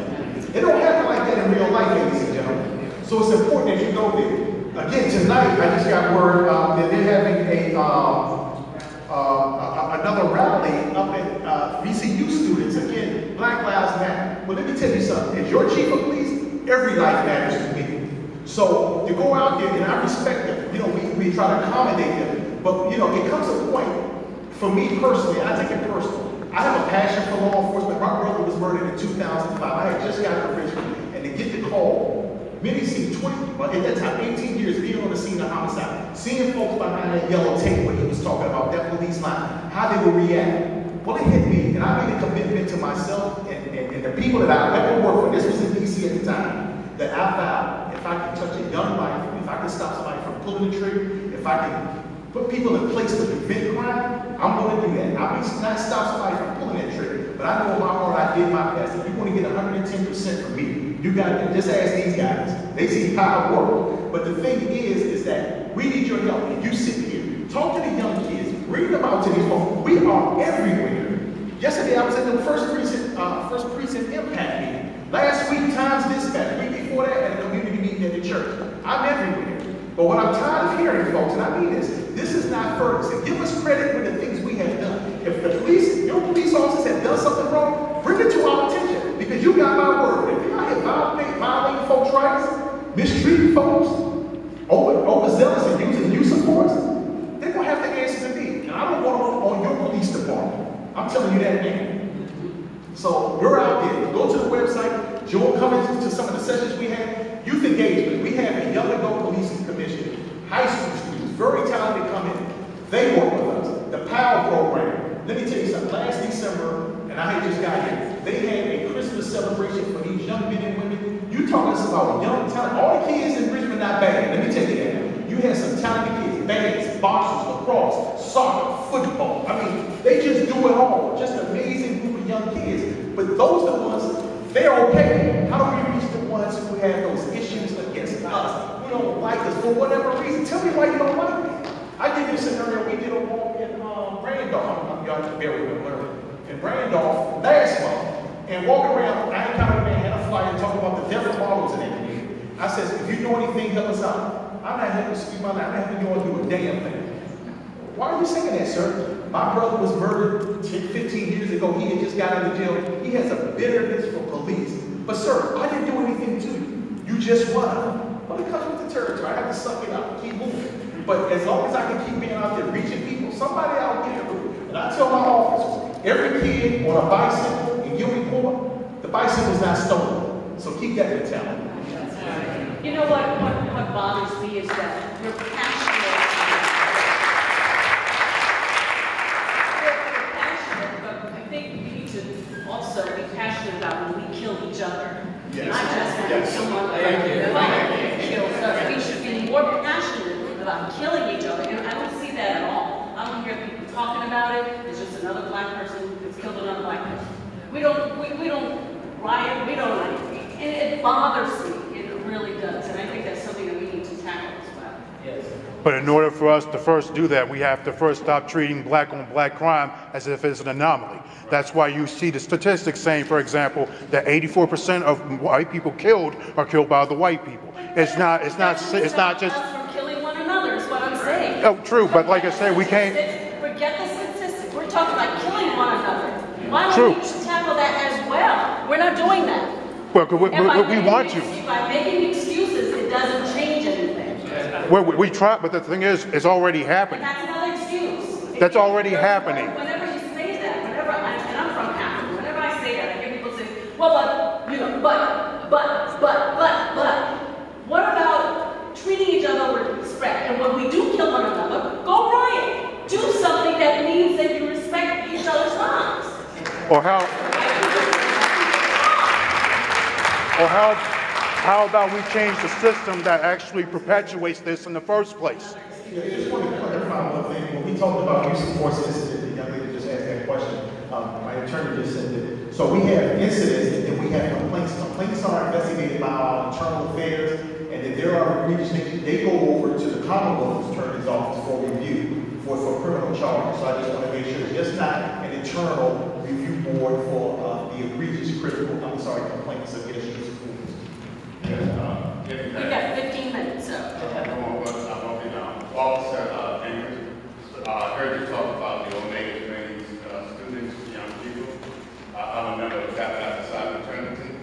It don't happen like that in real life, ladies and gentlemen, so it's important that you go there. Again, tonight, I just got word um, that they're having a, um, uh, another rally up at uh, V C U students. Again, Black Lives Matter. Well, let me tell you something. As your chief of police, every life matters to me. So, you go out there, and I respect them. You know, we, we try to accommodate them. But, you know, it comes to a point, for me personally, I take it personal. I have a passion for law enforcement. My brother was murdered in two thousand five. I had just gotten to Richmond, and to get the call, many seen twenty, but at that time, eighteen years being on the scene of homicide, seeing folks behind that yellow tape when he was talking about that police line, how they would react. Well, it hit me, and I made a commitment to myself and, and, and the people that I ever worked with. This was in D C at the time, that I vowed if I could touch a young life, if I could stop somebody from pulling the trigger, if I could put people in place to prevent crime, I'm going to do that. I may not stop somebody from pulling that trigger, but I know in my heart I did my best. If you want to get one hundred ten percent from me, you got to just ask these guys. They see how I work. But the thing is, is that we need your help. And you sit here, talk to the young kids, bring them out to these folks. We are everywhere. Yesterday, I was at the first precinct, uh, first precinct impact meeting. Last week, Times Dispatch. The week before that, at a community meeting at the church. I'm everywhere. But what I'm tired of hearing, folks, and I mean this, this is not Ferguson. Give us credit for the things we have done. If the police, your police officers have done something wrong, bring it to our attention, because you got my word. If I have violated, violated folks' rights, mistreated folks, over, overzealous and using youth supports, they're going to have to answer to me. And I don't want to on your police department. I'm telling you that now. So we're out there. Go to the website. Joel, come into some of the sessions we had. Youth engagement. We have a young adult policing commission. High school students, very talented, come in. They work with us. The POW program. Let me tell you something. Last December, and I just got here, they had a Christmas celebration for these young men and women. You talking to us about young talent. All the kids in Richmond not bad. Let me tell you that. You had some talented kids, bands, boxers, lacrosse, soccer, football. I mean, they just do it all. Just an amazing group of young kids. But those are the ones, they're okay. How do we reach the ones who have those issues against us? Who don't like us for whatever reason? Tell me why you don't like me. I give you a scenario. We did a walk in um, Randolph. Y'all can bear with me. In Randolph last month, and walking around, I encountered a man had a flyer talking about the death of models and everything. I says, if you know anything, help us out. I'm not having to speak my life. I'm not having to go and do a damn thing. Why are you saying that, sir? My brother was murdered fifteen years ago. He had just got out of jail. He has a bitterness for police. But sir, I didn't do anything to you. You just won. Well, it comes with the territory. I have to suck it up, keep moving. But as long as I can keep being out there reaching people, somebody out there, and I tell my officers, every kid on a bicycle in Huguenot, the bicycle's not stolen. So keep that mentality. That's right. You know what, what, what bothers me is that you're passionate. You're passionate, but I think we need to also be passionate about when we kill each other. Yes. Not just when yes. we kill one another. Like we kill, so we should be more passionate about killing each other. And I don't see that at all. I don't hear people talking about it. It's just another black person that's killed another black person. We don't, we, we don't riot, we don't, and it bothers me, it really does, and I think that's something that we need to tackle as well. Yes. But in order for us to first do that, we have to first stop treating black on black crime as if it's an anomaly. That's why you see the statistics saying, for example, that eighty-four percent of white people killed are killed by the white people. It's not, it's not, it's not, it's not just... Us from killing one another is what I'm saying. Oh, true, but like I said, we can't... Forget the statistics. We're talking about killing one another. Why don't we tackle that as well? We're not doing that. Well, we, we, we, we want you. By making excuses, it doesn't change anything. Well, we, we try, but the thing is, it's already happening. And that's another excuse. It that's already whenever, happening. Whenever you say that, whenever I, and I'm from Africa, whenever I say that, I hear people say, well, but, you know, but, but, but, but, but. What about treating each other with respect? And when we do kill one another, go riot. Do something that means that you respect each other's lives. Or how? Or how, how about we change the system that actually perpetuates this in the first place? Yeah, I just want to clarify one thing. When we talked about recent force incident, the young lady just asked that question. Um, my attorney just said that. So we have incidents and then we have complaints. Complaints are investigated by our internal affairs, and then there are regions they go over to the Commonwealth Attorney's Office for review for, for criminal charges. So I just want to make sure it's just not an internal review board for uh, the egregious critical, I'm sorry, complaints against your schools. Yes, uh, we've got fifteen minutes, so. Okay. Officer uh, Andrews, uh, I heard you talk about the Omega things, uh, students, young people. Uh, I remember what happened outside maternity.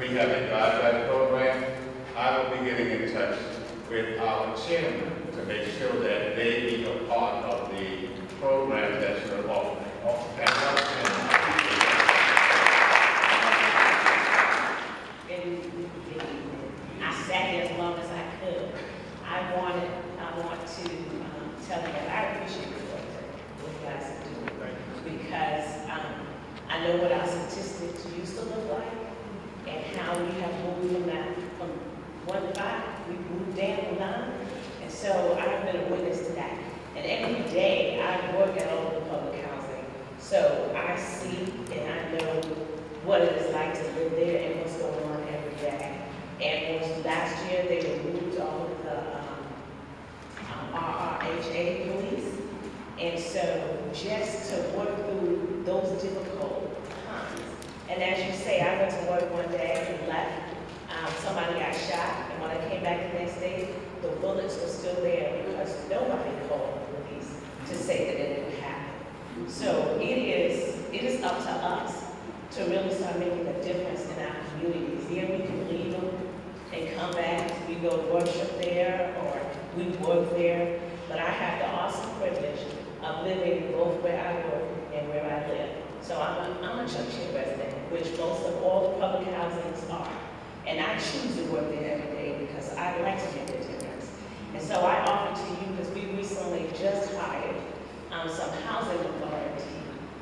We have a drive-by program. I will be getting in touch with our chairman to make sure that they be a part of the program that's involved. I sat here as long as I could. I wanted, I want to um, tell you that I appreciate what you guys are doing, because um, I know what our statistics used to look like and how we have moved them out from one five, we moved down to nine, and so I've been a witness to that. And every day I work at all the public housing. So I see and I know what it is like to live there and what's going on every day. And was, last year they removed all of the um, R R H A police. And so just to work through those difficult times. And as you say, I went to work one day and left. Um, somebody got shot. And when I came back the next day, the bullets were still there because nobody called the police to say that it didn't happen. So it is, it is up to us to really start making a difference in our communities. Here we can leave them and come back. We go worship there or we work there. But I have the awesome privilege of living both where I work and where I live. So I'm a, I'm a Churchill resident, which most of all the public housings are. And I choose to work there every day because I like to make a difference. And so I offer to you, because we recently just hired Um, some housing authority,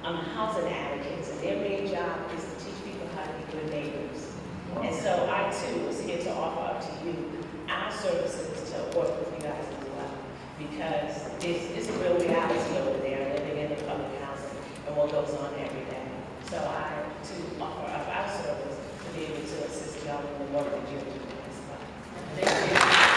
um, housing advocates, and their main job is to teach people how to be good neighbors. And so I too was here to offer up to you our services to work with you guys as well, because it's, it's a real reality over there, living in the public housing and what goes on every day. So I too offer up our service to be able to assist y'all in the work that you're doing as well. Thank you.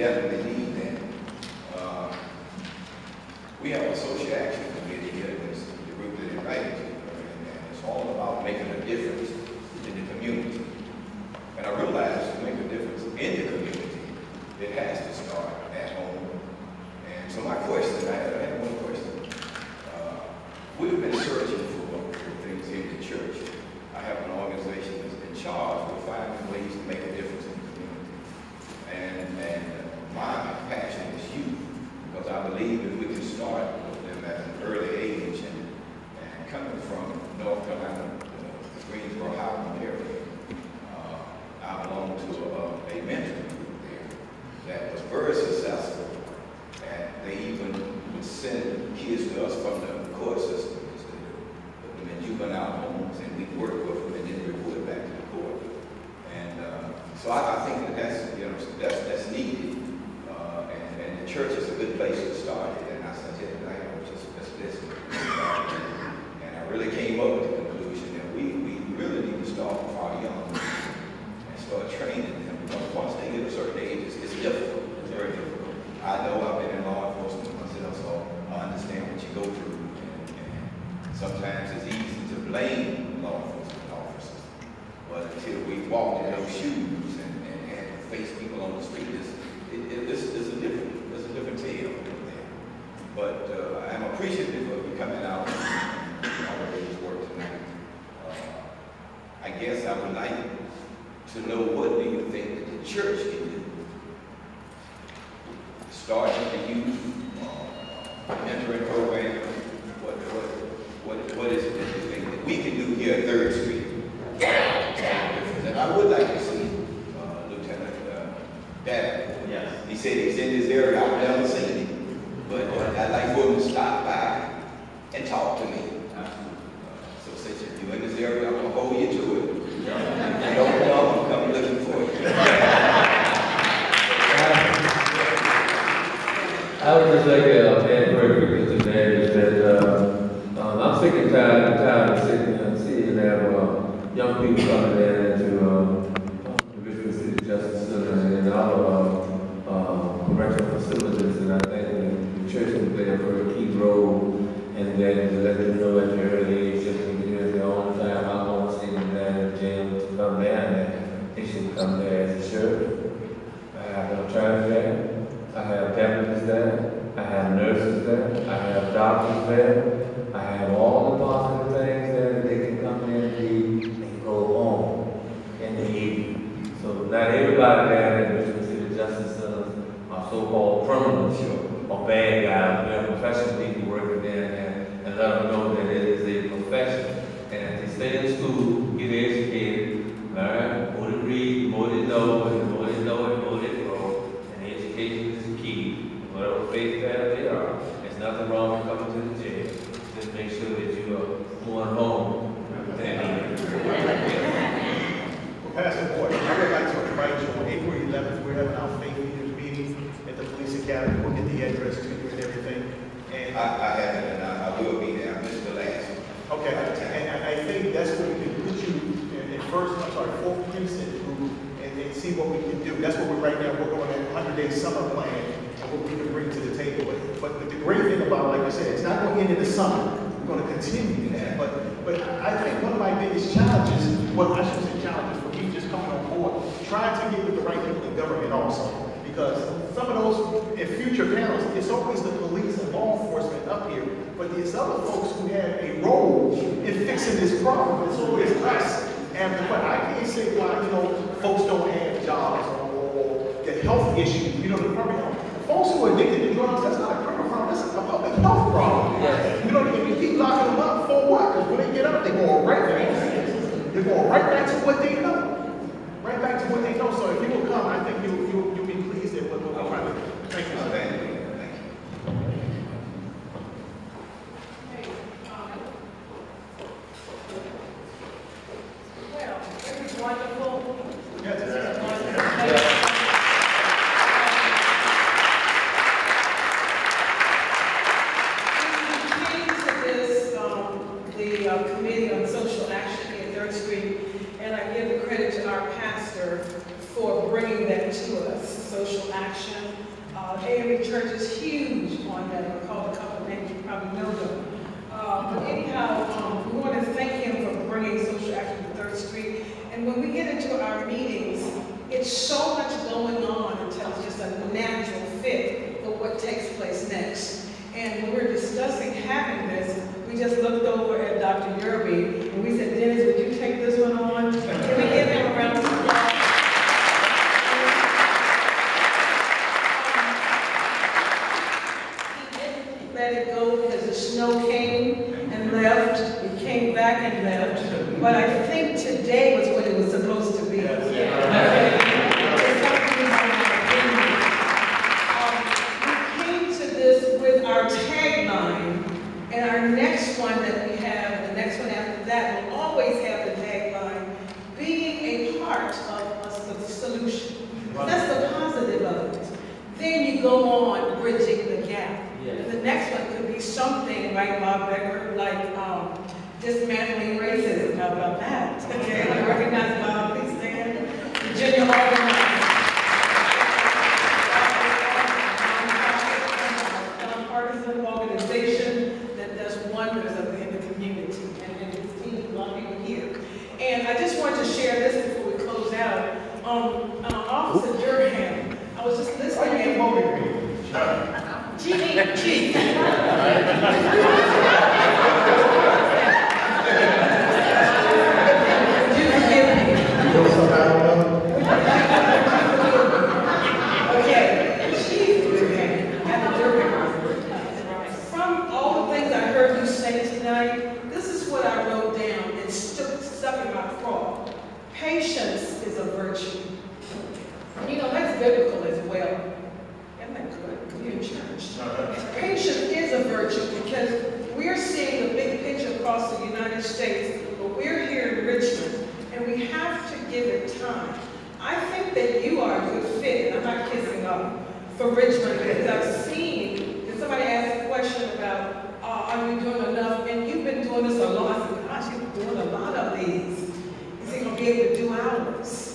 definitely need that. Uh, we have a social action committee here that's the group that invited you, and it's all about making a difference in the community. And I realized to make a difference in the community, it has to start at home. And so my question, I had one question. Uh, we've been searching for, for things here in the church. I have an organization that's in charge of finding ways to make a difference in the community. And, and my passion is youth, because I believe if we can start with them at an early age, and, and coming from North Carolina, the Greensboro, Highland area, uh, I belong to a, a mentor group there that was very successful. And they even would send kids to us from the court system, put them in juvenile homes, and we work with them and then report back to the court. And uh, so I, I think that that's, you know, that's, that's needed. Uh, and, and the church is a good place to start it. And I said, hey, I was just, just listening. And I really came up with the conclusion that we, we really need to start with our young and start training them. Because once they get a certain age, it's, it's difficult. It's very difficult. I know I've been in law enforcement myself, so I understand what you go through. And, and sometimes it's easy to blame law enforcement officers, but until we walk in those shoes and, and, and face people on the street, it's, it, it, it's, it's a different, it's a different tale. But uh, I'm appreciative of you coming out and this work tonight. Uh, I guess I would like to know, what do you think that the church can do? Starting the youth uh, mentoring program, what, what, what, what is it that you think that we can do here at Third Street? And I would like to see uh, Lieutenant uh, Davenport. Yes. He said he's in this area, I've never seen him. But uh, I'd like for him to stop by and talk to me. Uh, so since you're in this area, I'm going to hold you to it. I don't know, I'm coming looking for you. I would just like to uh, add very quickly to that is that uh, um, I'm sick and tired, tired of sitting and seeing that uh, young people coming in to uh, the Richmond City Justice Center and other uh, uh, correctional facilities, and I think the church can play a very key role in that, to let them know at their early age that they can do it their own time. I want to see them down in the jail to come down there. They should come there as a sheriff. I have no trial there. I have deputies there, I have nurses there, I have doctors there, I have all the positive things there that they can come in and do and go home in the evening. So not everybody there at Richmond City Justice Centers are so-called criminals or bad guys. We have professional people working there, and, and let them know that it is a profession. And to stay in school, get educated, all right? More they read, more they know, and more they know, and more they grow, and education is whatever faith that they are. There's nothing wrong with coming to the jail. Just make sure that you are more at home than well, Pastor Boyd, I would like to invite you on April eleventh. We're having our faith leaders meeting at the police academy. We'll get the address to you and everything. And I, I haven't, and I, I will be there. I missed the last one. Okay, and I, I think that's what we can put you in, in first, I'm sorry, fourth precinct group, and, and see what we can do. That's what we're right now. We're going on a hundred-day summer plan. What we can bring to the table. But, but the great thing about, like I said, it's not going to end in the summer. We're going to continue that. But, but I think one of my biggest challenges, well, I should say challenges for me just coming on board, trying to get with the right people in government also. Because some of those, in future panels, it's always the police and law enforcement up here, but there's other folks who have a role in fixing this problem. It's always us. And but I can't say why, you know, folks don't have jobs or the health issue, you know, the public health. Folks who are addicted to drugs, that's not a criminal problem, that's a public health problem. Yes. You know, if you keep locking them up for what? Because when they get up, they're going right back. They're going right back to what they know. Right back to what they know. So if you will come, I think you'll, you'll, you'll be pleased at what we'll do. Right. Thank you. Sir. Thank you. Thank you. Well, this is wonderful. Yes, this is wonderful. Yes. Committee on Social Action here at Third Street, and I give the credit to our past pastor for bringing that to us. Social action. Uh, A M E Church is huge on that. I'll call a couple names, you probably know them. Uh, but anyhow, um, we want to thank him for bringing social action to third Street. And when we get into our meetings, it's so much going on until it's just a natural fit for what takes place next. And when we were discussing having this, we just looked over at Doctor Yerby and we said, Dennis, would you take this one on? Can we give him a round of applause? He didn't let it go because the snow came and left. It came back and left. But I think today was what it was supposed to be. Yes. Yeah. Okay. Our tagline, and our next one that we have, the next one after that, will always have the tagline, being a part of the solution. Wow. That's the positive of it. Then you go on bridging the gap. Yeah. The next one could be something, right, Bob Becker, like um, dismantling racism. How about that? Okay, I recognize Bob, please stand. Virginia Hall. Um, uh, Officer Durham, I was just listening. Why are you holding me? Chief, Chief. Do you forgive me? You know something I don't know? Okay, Chief Durham, at Durham. From all the things I heard you say tonight, this is what I wrote down and stuck, stuck in my craw. Patience is a virtue. You know, that's biblical as well. Isn't that good? You're in church. Patience is a virtue because we're seeing the big picture across the United States, but we're here in Richmond, and we have to give it time. I think that you are a good fit, and I'm not kissing up, for Richmond, because I've seen, because somebody asked a question about, uh, are you doing enough? And you've been doing this a lot. I said, gosh, you've been doing a lot of these. You're going to be able to do ours.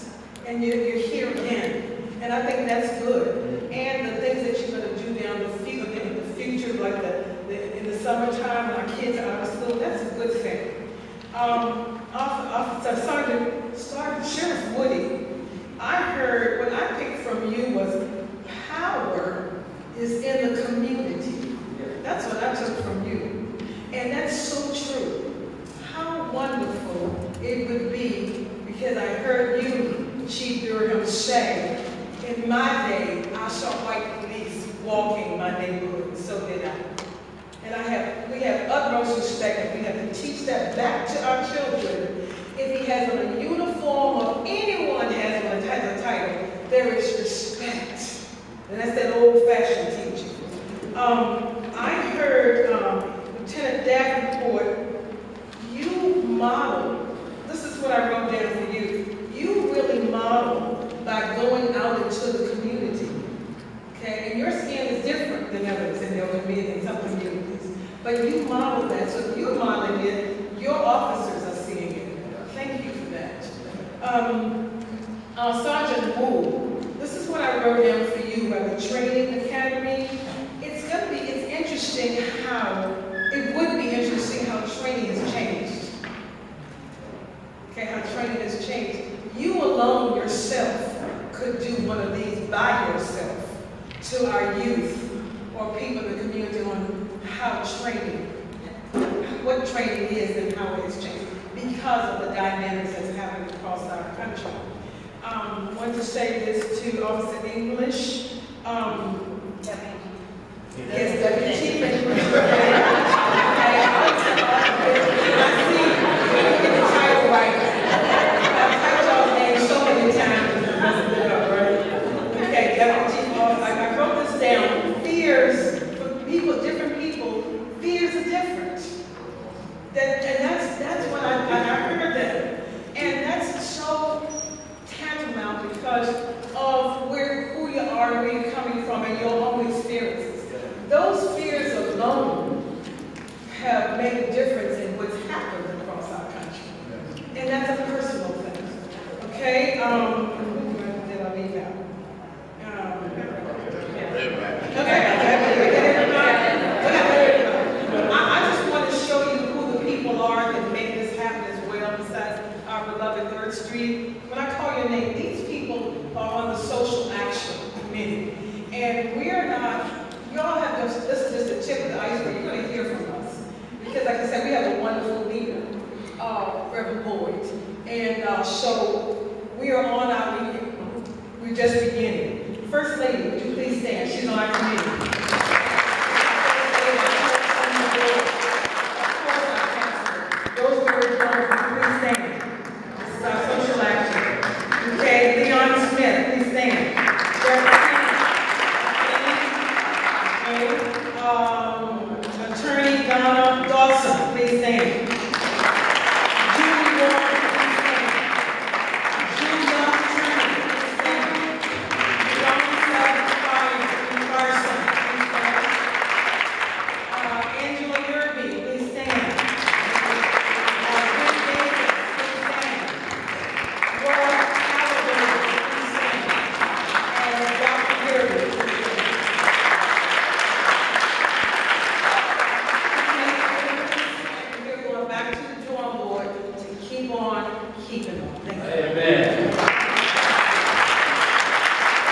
And you're, you're here again. And I think that's good. And the things that you're going to do down the field in the future, like the, the, in the summertime, when our kids are out of school, that's a good thing. Um, Officer Sergeant, Sergeant Sheriff Woody, I heard, what I picked from you was power is in the community. That's what I took from you. And that's so true. How wonderful it would be, because I heard you, Chief Durham, say, in my day, I saw white police walking my neighborhood, so did I. And I have, we have utmost respect, and we have to teach that back to our children. If he has on a uniform, or anyone has on a, has a title, there is respect. And that's that old-fashioned teaching. Um, I heard um, Lieutenant Davenport, you model. This is what I wrote down for you. You really model by going out into the community, okay? And your skin is different than others in their community, some communities. But you model that, so if you're modeling it, your officers are seeing it. Thank you for that. Um, uh, Sergeant Moore, this is what I wrote down for you by the training academy. It's gonna be, it's interesting how, it would be interesting how training has changed. Okay, how training has changed. You alone yourself could do one of these by yourself to our youth or people in the community on how training, what training is and how it has changed because of the dynamics that's happening across our country. Um, I want to say this to Officer English. Um, yes, Deputy Chief English. I see. Fears for people, different people, fears are different. That, and that's that's what I, I heard that. And that's so tantamount because of where who you are, where you're coming from, and your own experiences. Those fears alone have made a difference in what's happened across our country. And that's a personal thing. Okay? um, did I leave out? Um, okay. I just want to show you who the people are that make this happen as well, besides our beloved Third Street. When I call your name, these people are on the Social Action Committee. And we're not, y'all have, this, this is just a tip of the iceberg. You're going to hear from us. Because like I said, we have a wonderful leader, uh, Reverend Boyd. And uh, so we are on our meeting. We're just beginning. First Lady, would you please stand? She's on our committee. First Lady, of course, our pastor. Those who are drunk, please stand. This is our social action. Okay, Leon Smith, please stand. Okay. Um, Attorney Donna Dawson, please stand. I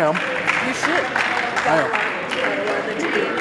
am. You should. I am.